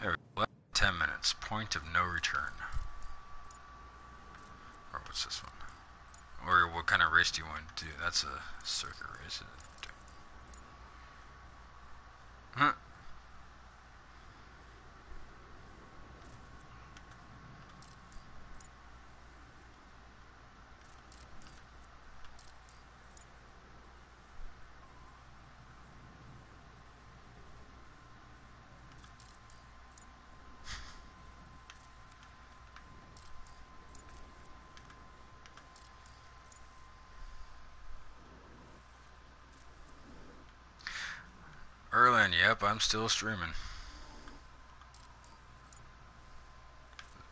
There we go. 10 minutes. Point of no return. Or what's this one? Or what kind of race do you want to do? That's a circuit race. Huh. Yep, I'm still streaming.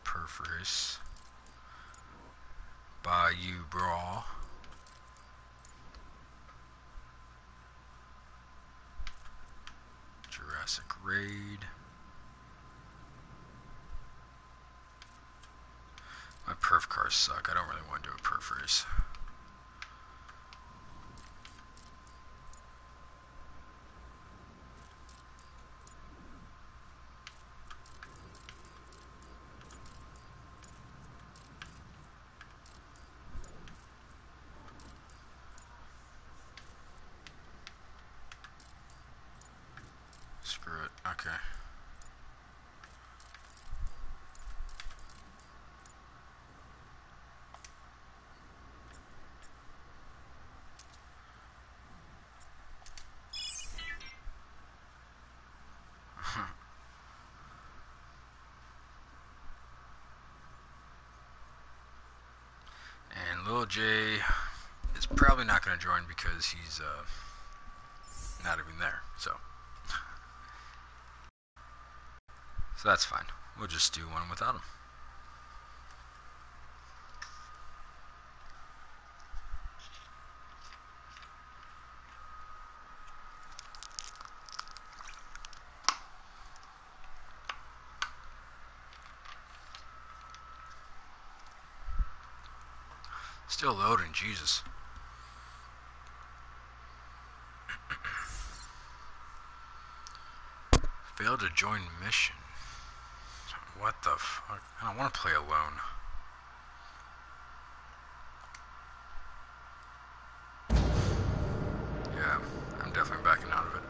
Perforce. Bayou Brawl. Jurassic Raid. My perf cars suck. I don't really want to do a perf race. Lil J is probably not going to join because he's not even there, so that's fine. We'll just do one without him. Still loading, Jesus. Failed to join mission. What the fuck? I don't want to play alone. Yeah, I'm definitely backing out of it.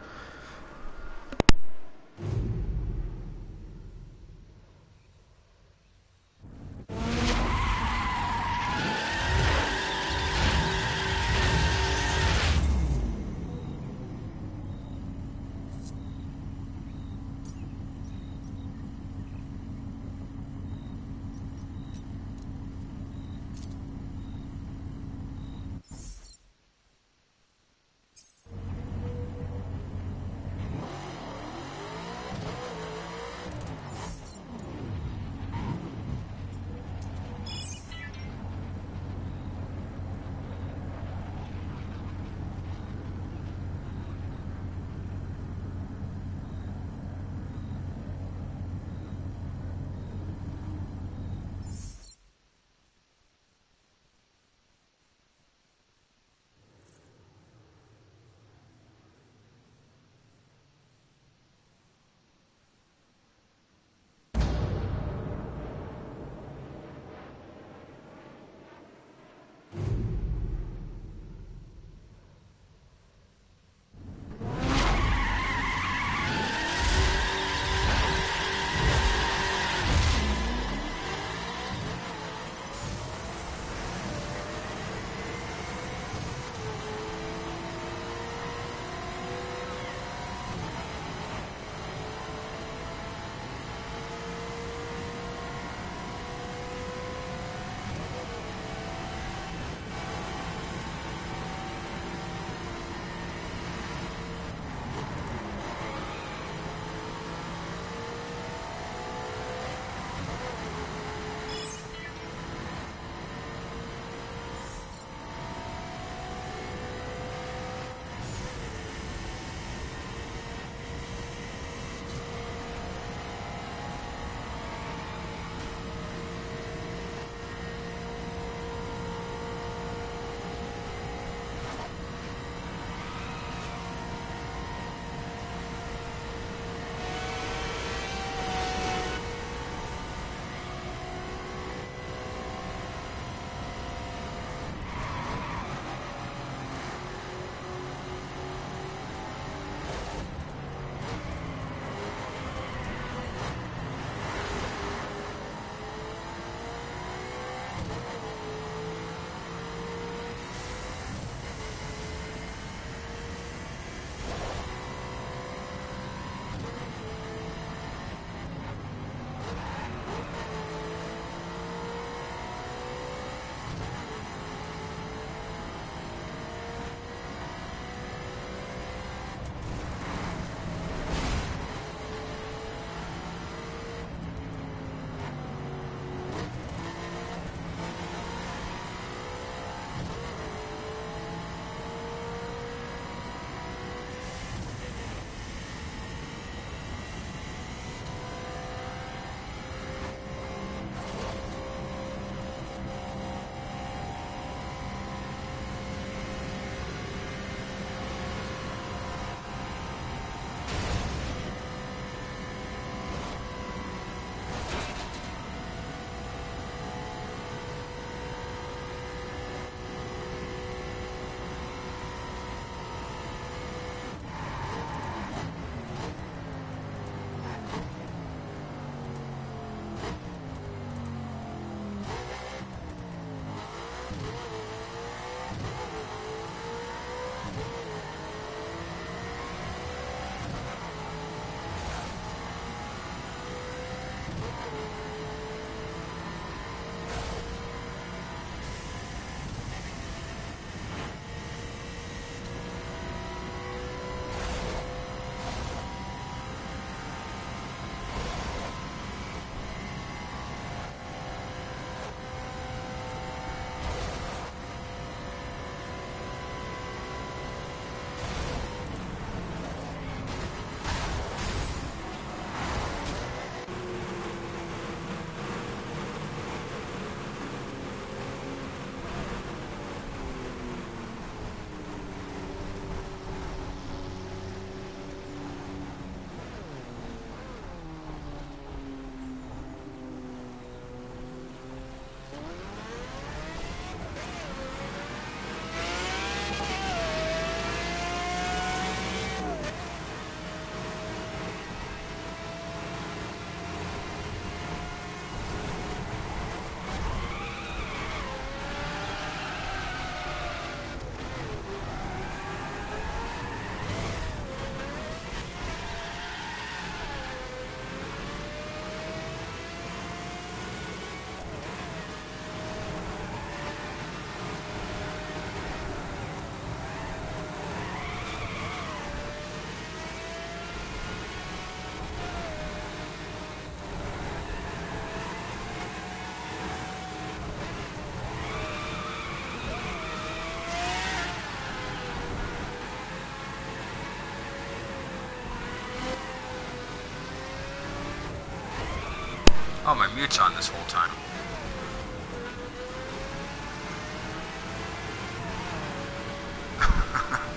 Oh, my mute's on this whole time.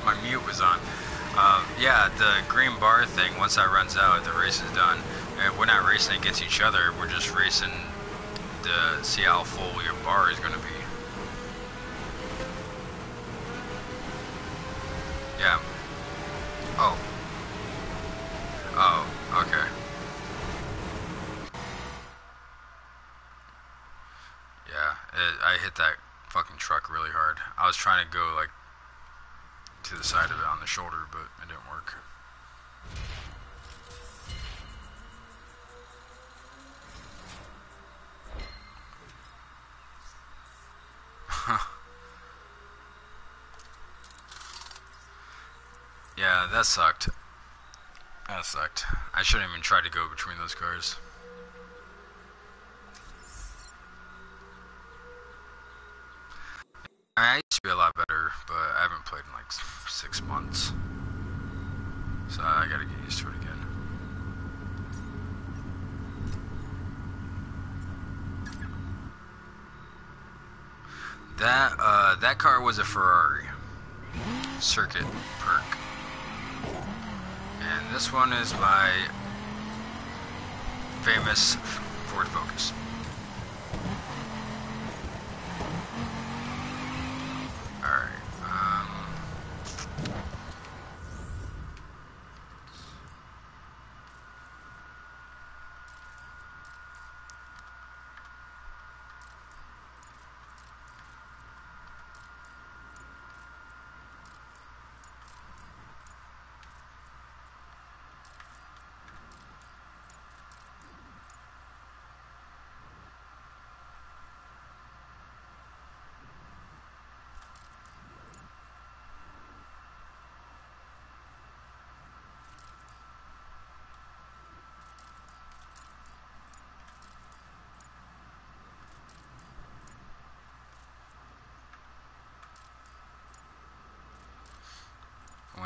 My mute was on. Yeah, the green bar thing, once that runs out, the race is done. And we're not racing against each other, we're just racing to see how full your bar is going to be. Yeah. Oh. Oh, okay. Yeah, I hit that fucking truck really hard. I was trying to go, like, to the side of it on the shoulder, but it didn't work. Yeah, that sucked. That sucked. I shouldn't even try to go between those cars. I used to be a lot better, but I haven't played in like 6 months. So I gotta get used to it again. That car was a Ferrari. Circuit perk. And this one is my famous Ford Focus.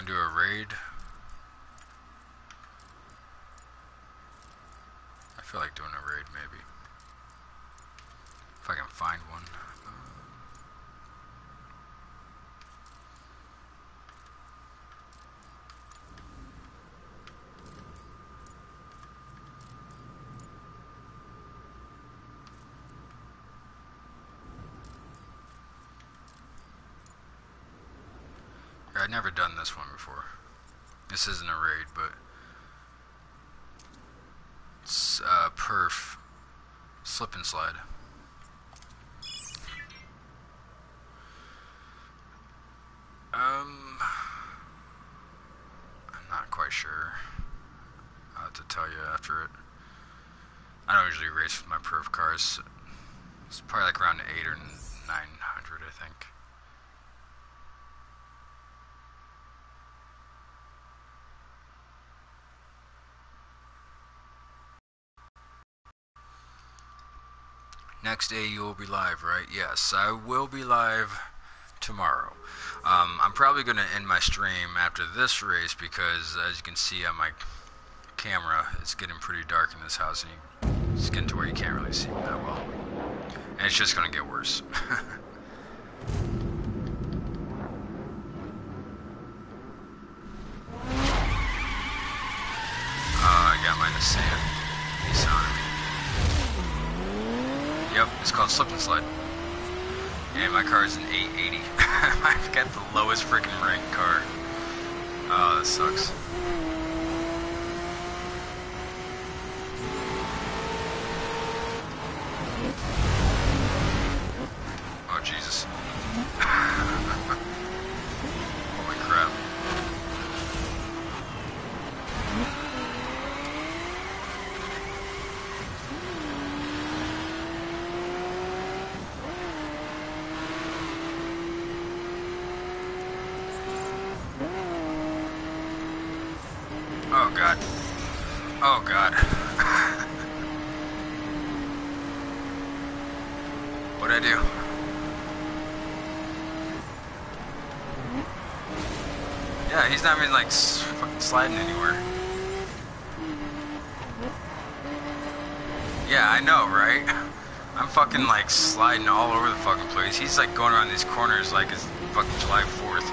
Do a raid. I feel like doing a raid, maybe. If I can find one. I've never done this one before. This isn't a raid, but it's perf slip and slide. I'm not quite sure. I'll have to tell you after it. I don't usually race with my perf cars. It's probably like around 800 or 900, I think. Next day you will be live, right? Yes, I will be live tomorrow. I'm probably going to end my stream after this race because, as you can see on my camera, it's getting pretty dark in this house, and it's getting to where you can't really see me that well. And it's just going to get worse. I got mine to sand. He's on me. Yep, it's called Slip and Slide. And my car is an 880. I've got the lowest freaking ranked car. Oh, that sucks. Oh, Jesus. Holy crap. Oh God. What'd I do? Yeah, he's not even like fucking sliding anywhere. Yeah, I know, right? I'm fucking like sliding all over the fucking place. He's like going around these corners like it's fucking July 4th.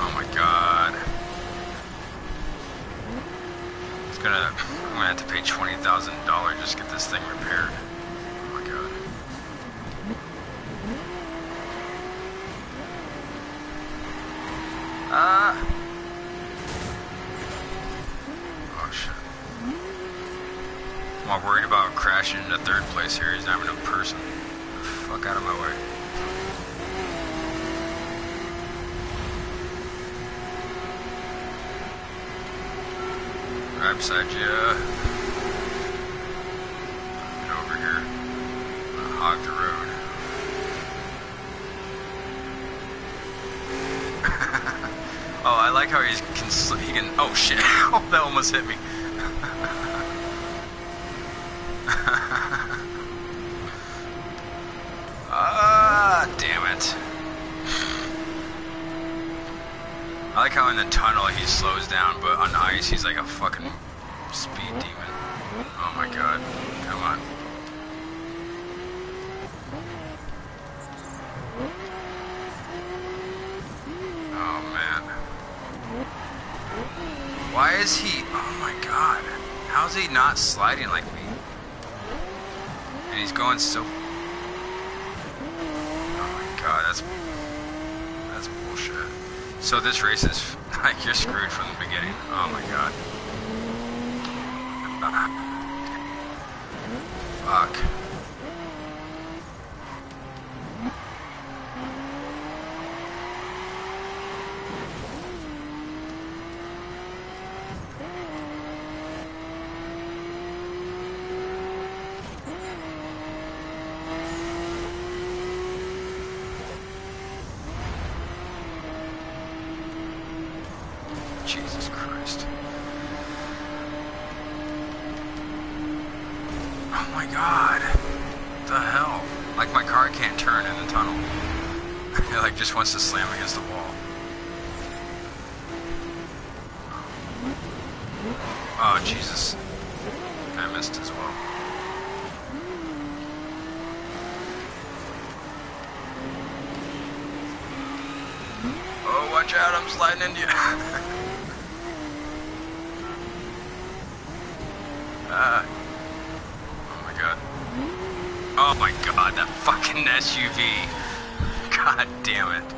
Oh my god. It's gonna, I'm gonna have to pay $20,000 just to get this thing repaired. Oh my god. Oh shit. I'm all worried about crashing into third place here. He's not even a person. Fuck out of my way. Right beside you. Get over here. I'm gonna hog the road. Oh, I like how he's he can. Oh shit! Oh, that almost hit me. Ah, damn it! I like how in the tunnel he slows down, but on ice he's like a fucking speed demon. Oh my god. Come on. Oh man. Why is he... Oh my god. How's he not sliding like me? And he's going so... Oh my god, that's... That's bullshit. So this race is like you're screwed from the beginning. Oh my god. Fuck. Jesus Christ. Oh my god. What the hell? Like my car can't turn in the tunnel. It like just wants to slam against the wall. Oh Jesus. I missed as well. Oh, watch out, I'm sliding into you. Oh my god. Oh my god, that fucking SUV. God damn it.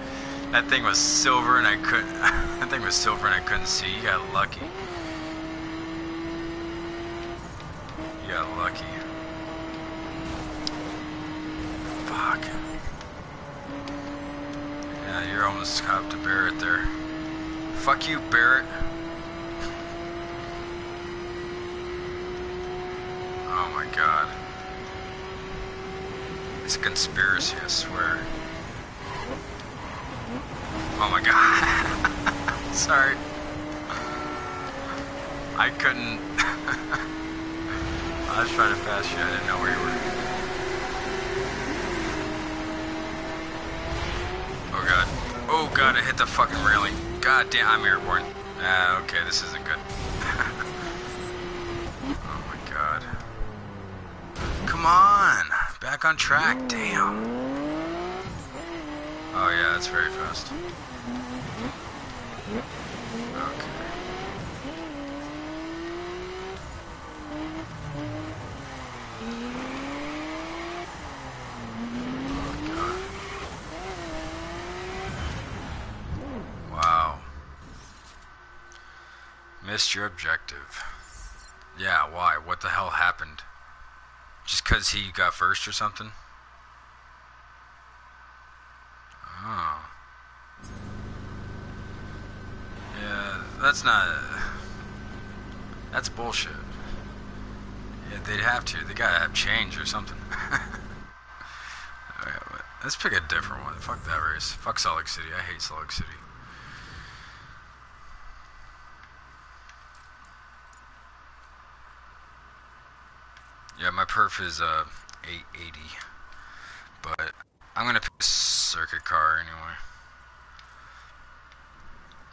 That thing was silver and I couldn't... That thing was silver and I couldn't see. You got lucky. You got lucky. Fuck. Yeah, you're almost copped to Barrett there. Fuck you, Barrett. Oh my god. It's a conspiracy, I swear. Oh my god. Sorry. I couldn't. I was trying to pass you, I didn't know where you were. Oh god. Oh god, I hit the fucking railing. God damn, I'm airborne. Okay, this isn't good. Oh my god. Come on! Back on track, damn! Oh yeah, that's very fast. Okay. Oh god. Wow. Missed your objective. Yeah, why? What the hell happened? Just because he got first or something? Oh. Yeah, that's not... That's bullshit. Yeah, they'd have to. They gotta have change or something. All right, let's pick a different one. Fuck that race. Fuck Salt Lake City. I hate Salt Lake City. Yeah, my perf is 880, but I'm gonna pick a circuit car anyway.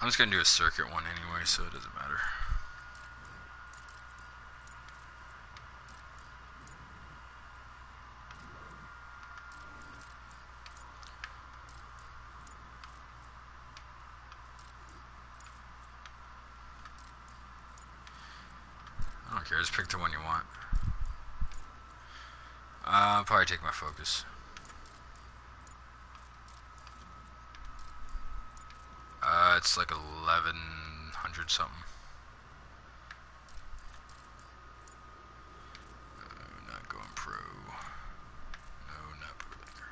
I'm just gonna do a circuit one anyway, so it doesn't matter. I don't care, just pick the one you want. I'll probably take my Focus. It's like 1100 something. I'm not going pro. No, not pro liquor.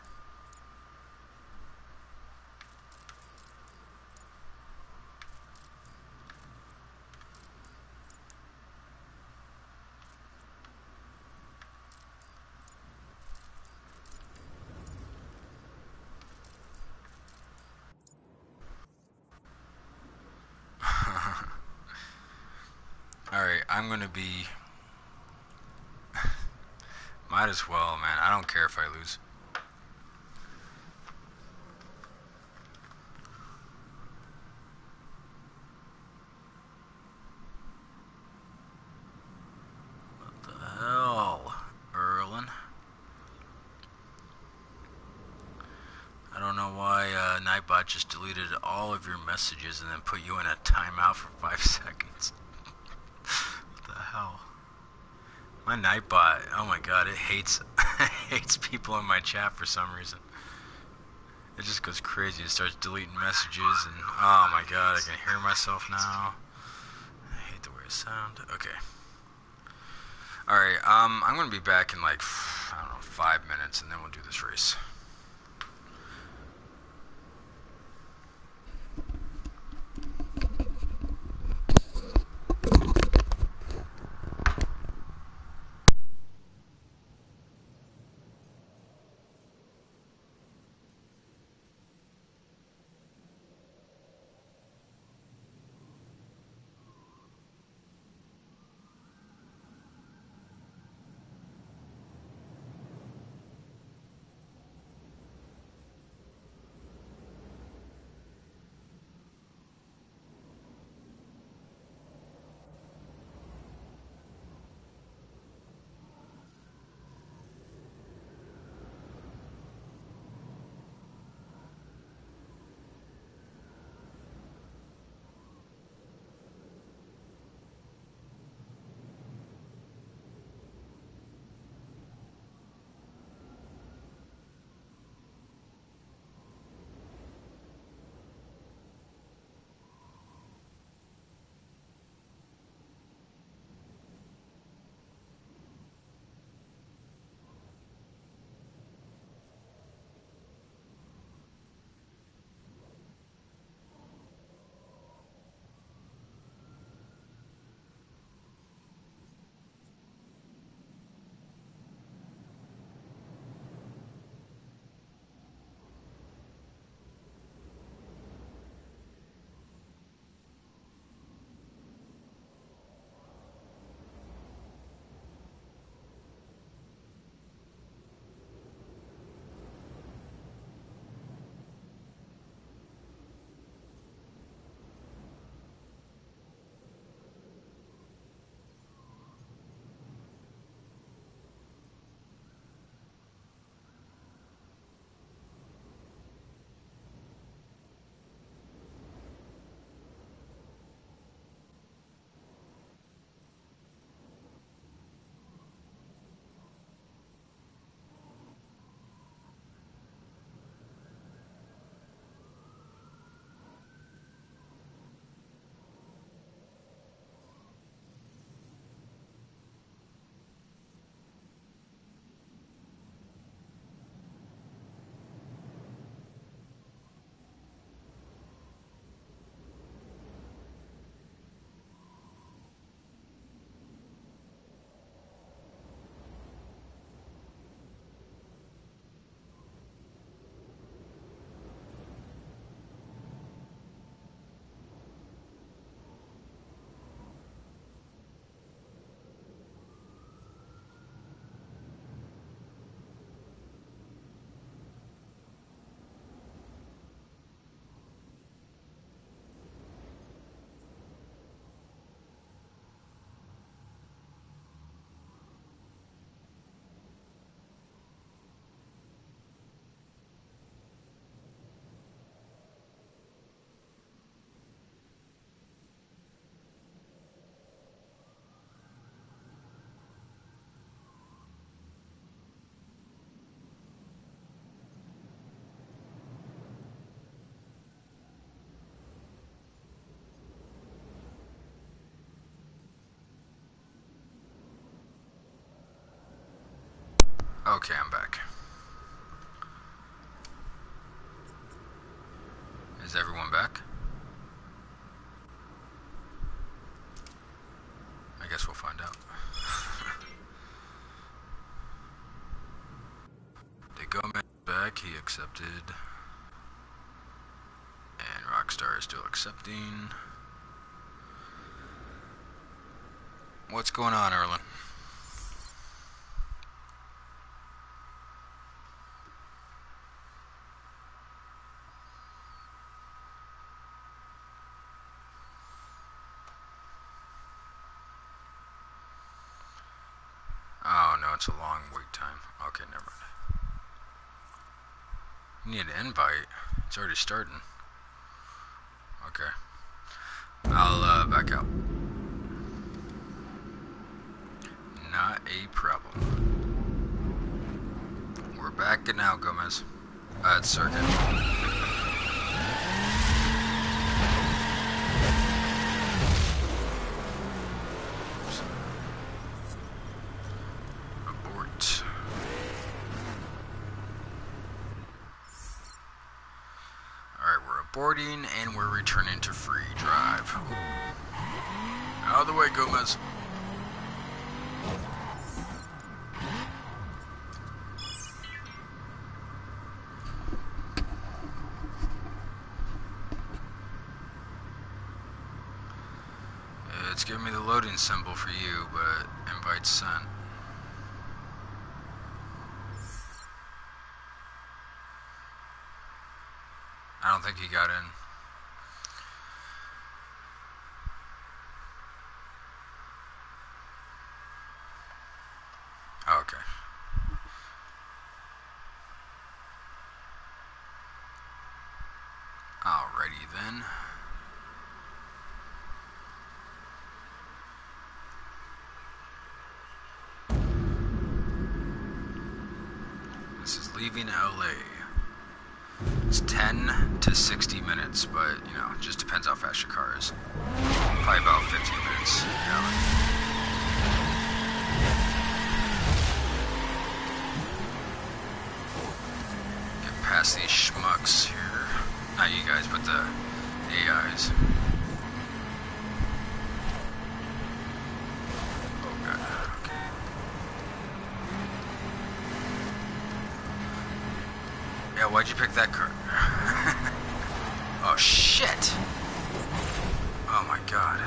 I'm gonna be might as well, man. I don't care if I lose. What the hell, Erling? I don't know why Nightbot just deleted all of your messages and then put you in a timeout for 5 seconds. Wow. My Nightbot, oh my god, it hates hates people in my chat for some reason. It just goes crazy. It starts deleting messages and oh my god, I can hear myself now. I hate the way it sounds. Okay. Alright, I'm gonna be back in like, I don't know, 5 minutes and then we'll do this race. Okay, I'm back. Is everyone back? I guess we'll find out. They go back, he accepted. And Rockstar is still accepting. What's going on, Erling? It's a long wait time. Okay, never mind. You need an invite. It's already starting. Okay. I'll back out. Not a problem. We're back now, Gomez. It's Circuit. Boarding, and we're returning to free drive. Out of the way, Gomez. It's giving me the loading symbol for you, but invite sent. I don't think he got in. Oh, okay. Alrighty then. This is leaving LA. It's 10 to 60 minutes, but, you know, it just depends how fast your car is. Probably about 15 minutes. Yeah. Get past these schmucks here. Not you guys, but the AIs. Oh, God. Okay. Yeah, why'd you pick that car? Oh, shit! Oh my god.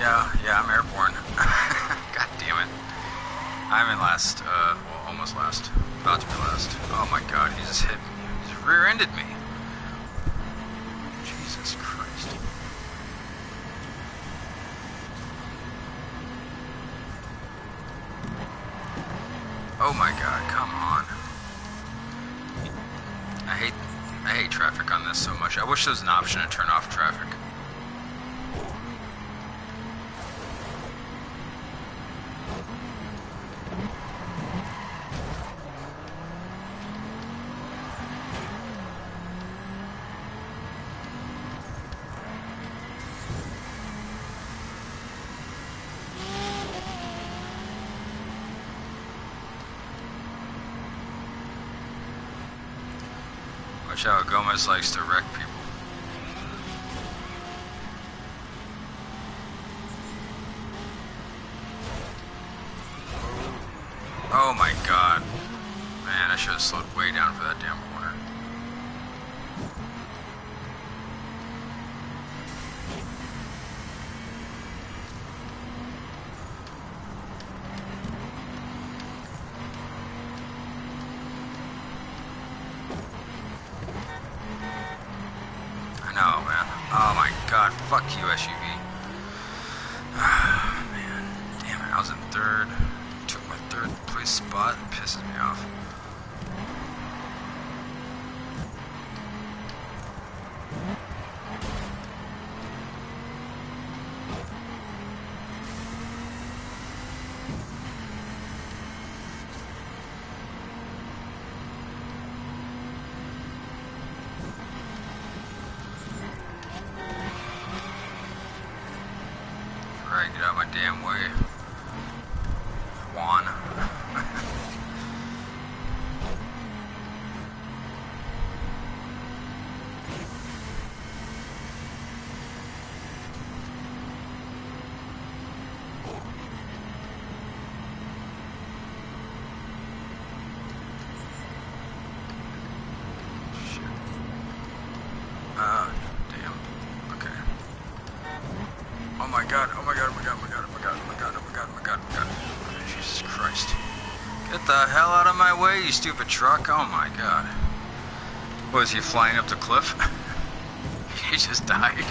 Yeah, I'm airborne. God damn it. I'm in last, well, almost last. About to be last. Oh my god, he just hit me. He just rear-ended me. Jesus Christ. Oh my god, come on. I hate traffic on this so much. I wish there was an option to turn off traffic. Watch out, Gomez likes to wreck people. Oh my god. Man, I should have slowed way down for that damn corner. Fuck you, SUV. Man, damn it, I was in third. Took my third place spot. It pisses me off. Get out of my damn way, Juan. my god, oh my god, oh my god, oh my god, oh my god, oh my god, oh my god, oh my god, oh my god, oh my god. Jesus Christ. Get the hell out of my way, you stupid truck. Oh my god. What, is he flying up the cliff? He just died.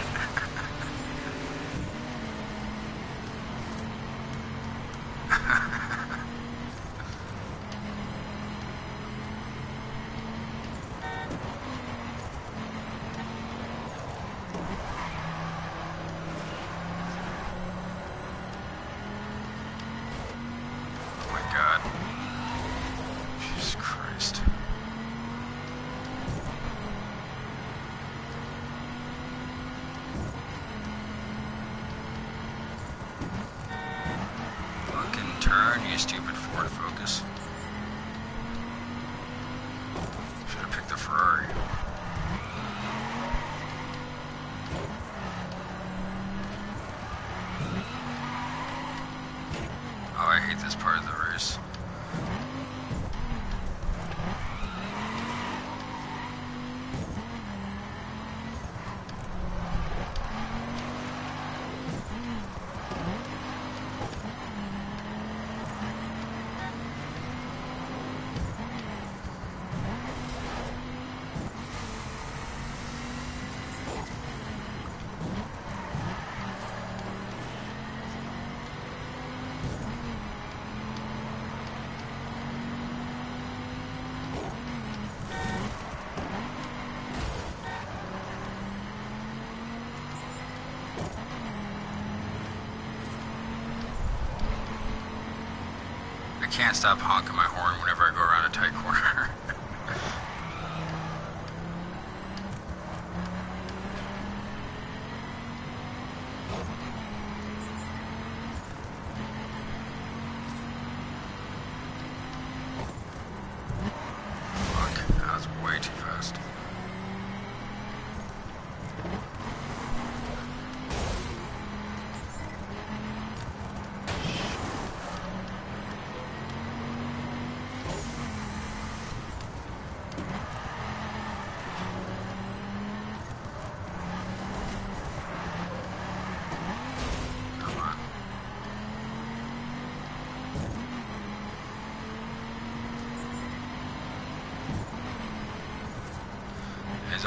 I can't stop honking my horn whenever I go around a tight corner.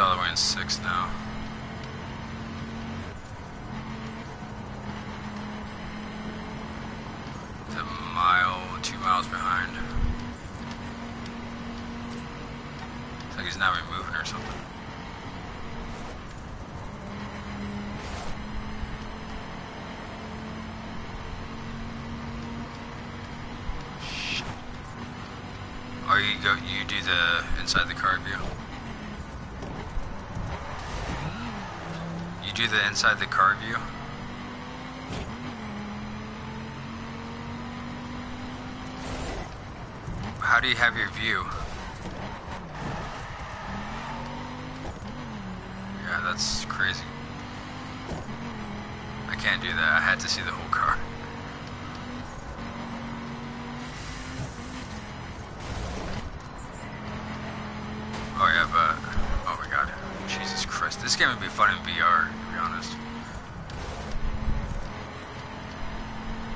All the way in sixth now. It's a mile, 2 miles behind. It's like he's not even moving or something. Shit. Oh, you do the inside the car view. Do the inside the car view. How do you have your view? Yeah, that's crazy. I can't do that. I had to see the whole car. Oh yeah, but oh my god, Jesus Christ, this game would be fun in VR.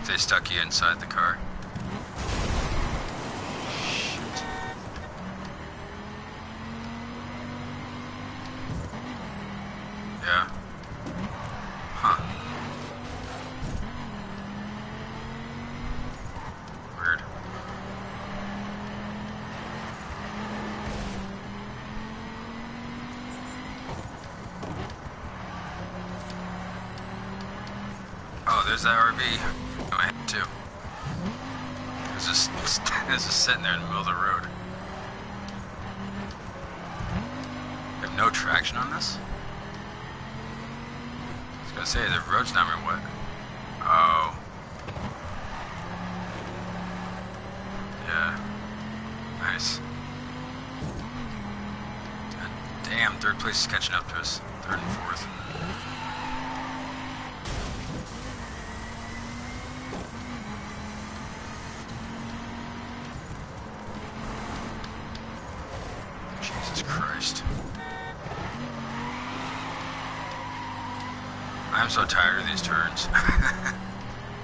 They stuck you inside the car. Shit. Yeah. Huh. Weird. Oh, there's that RV. It's just sitting there in the middle of the road. I have no traction on this? I was gonna say, the road's not even wet. Oh. Yeah. Nice. God damn, third place is catching up to us. Third and fourth. I'm so tired of these turns.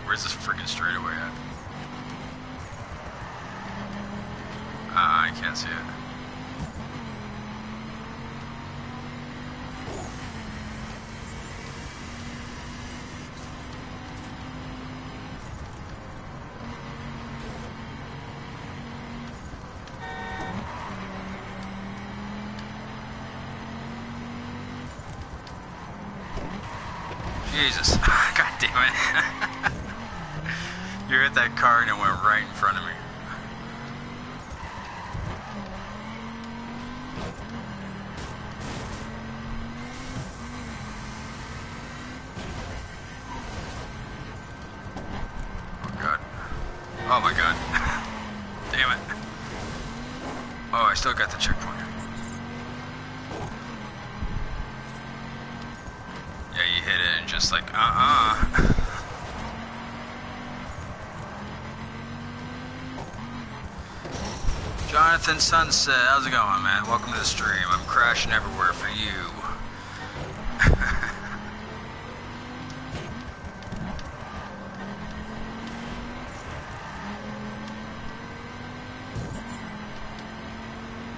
Where's this freaking straightaway at? I can't see it. Jesus, god damn it. You hit that car and it went right in front of me. Oh god. Oh my god. Damn it. Oh, I still got the checkpoint. Just like, Jonathan Sunset, how's it going, man? Welcome to the stream. I'm crashing everywhere for you.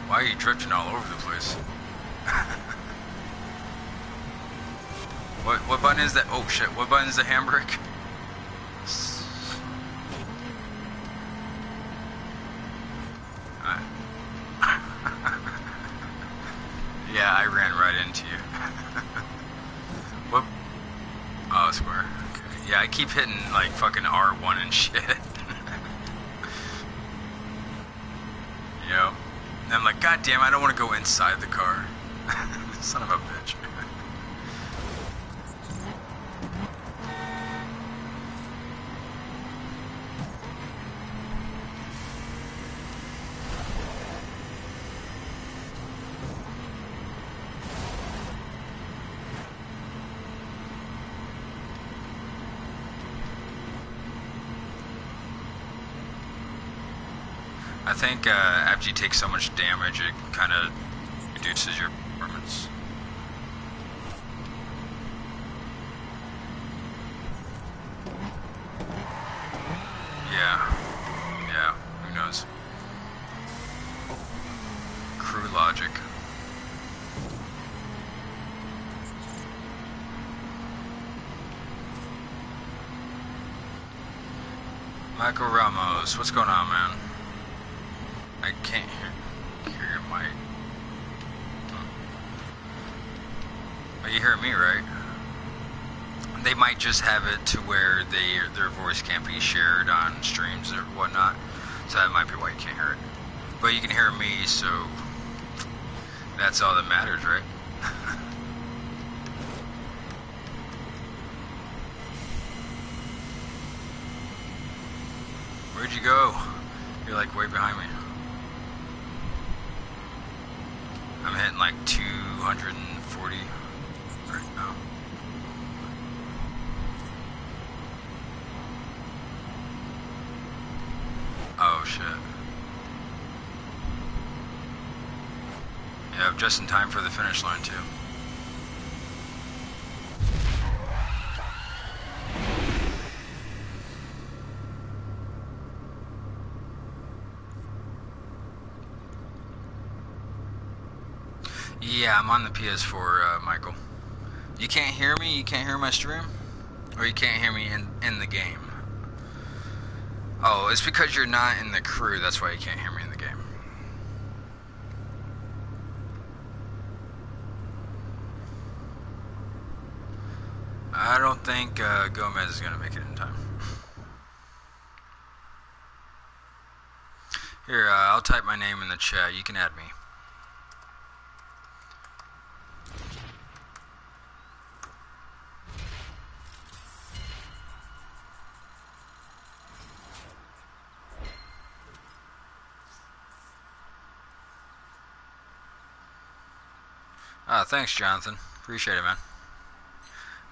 Why are you drifting all over the place? What button is that? Oh shit, what button is the handbrake? Yeah, I ran right into you. What? Oh, square. Okay. Yeah, I keep hitting like fucking R1 and shit. You know? And I'm like, god damn, I don't want to go inside the car. Son of a bitch. I think after you take so much damage, it kind of reduces your performance. Yeah, who knows? Crew logic. Michael Ramos, what's going on, man? I can't hear your mic. Oh, you hear me, right? They might just have it to where their voice can't be shared on streams or whatnot, so that might be why you can't hear it. But you can hear me, so that's all that matters, right? Where'd you go? You're like way behind me. I'm hitting like 240 right now. Oh shit. Yeah, I'm just in time for the finish line too. Yeah, I'm on the PS4, Michael. You can't hear me? You can't hear my stream? Or you can't hear me in the game? Oh, it's because you're not in the crew. That's why you can't hear me in the game. I don't think Gomez is going to make it in time. Here, I'll type my name in the chat. You can add me. Thanks, Jonathan. Appreciate it, man.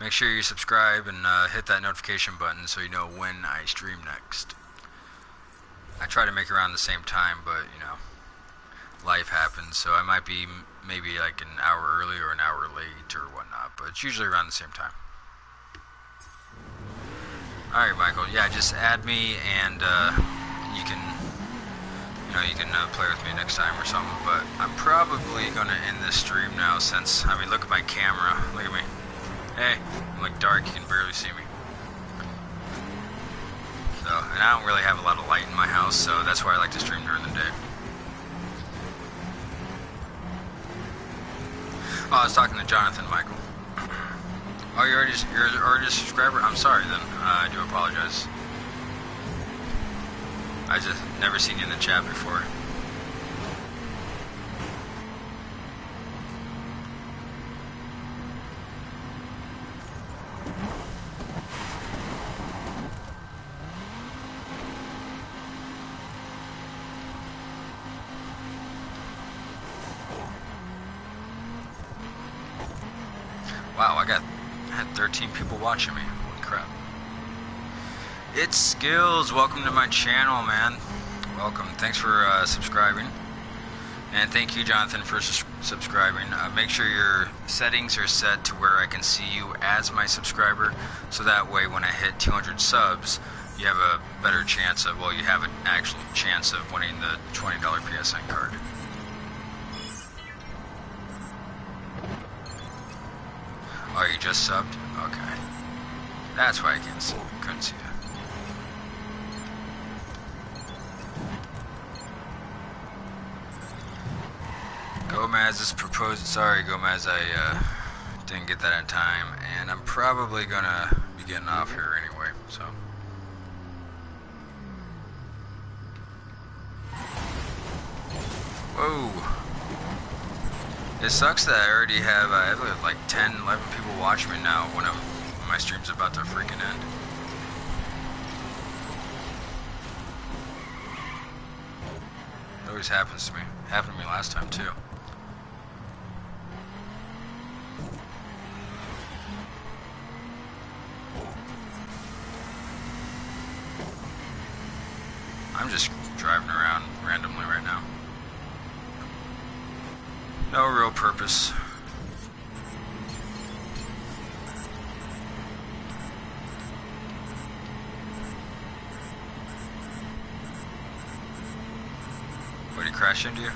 Make sure you subscribe and hit that notification button so you know when I stream next. I try to make around the same time, but, you know, life happens. So I might be maybe like an hour early or an hour late or whatnot, but it's usually around the same time. Alright, Michael, yeah, just add me and you can, play with me next time or something, but I'm probably going to end this stream now since, I mean, look at my camera, look at me. Hey, I'm like dark, you can barely see me. So, and I don't really have a lot of light in my house, so that's why I like to stream during the day. Oh, I was talking to Jonathan, Michael. Oh, you're already a subscriber? I'm sorry, then. I do apologize. I just never seen you in the chat before. Watching me. Holy crap. It's Skills. Welcome to my channel, man. Welcome. Thanks for subscribing. And thank you, Jonathan, for subscribing. Make sure your settings are set to where I can see you as my subscriber, so that way when I hit 200 subs, you have a better chance of, well, you have an actual chance of winning the $20 PSN card. Oh, you just subbed? Okay. That's why I can't see, couldn't see it. Gomez is proposed. Sorry, Gomez, I didn't get that in time, and I'm probably gonna be getting off here anyway. So. Whoa. It sucks that I already have. I have like 10, 11 people watch me now when I'm. My stream's about to freaking end. It always happens to me. Happened to me last time too. I'm just driving around randomly right now. No real purpose. Crash into you.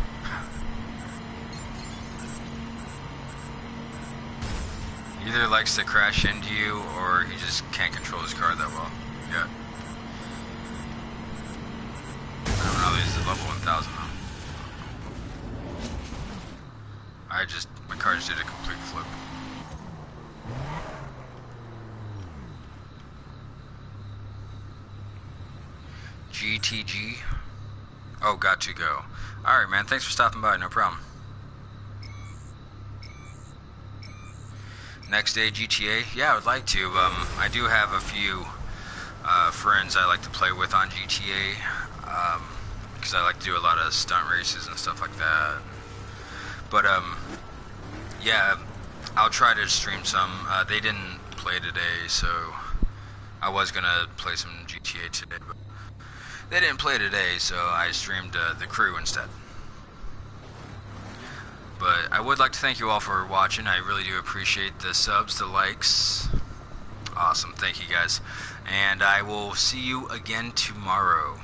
Either likes to crash into you or he just can't control his car that well. Yeah. I don't know, he's at level 1000 though. My car just did a complete flip. GTG. Oh, got to go. Alright, man, thanks for stopping by, no problem. Next day, GTA? Yeah, I would like to. I do have a few friends I like to play with on GTA, because I like to do a lot of stunt races and stuff like that. But, yeah, I'll try to stream some. They didn't play today, so I was going to play some GTA today, but they didn't play today, so I streamed The Crew instead. But I would like to thank you all for watching. I really do appreciate the subs, the likes. Awesome, thank you guys. And I will see you again tomorrow.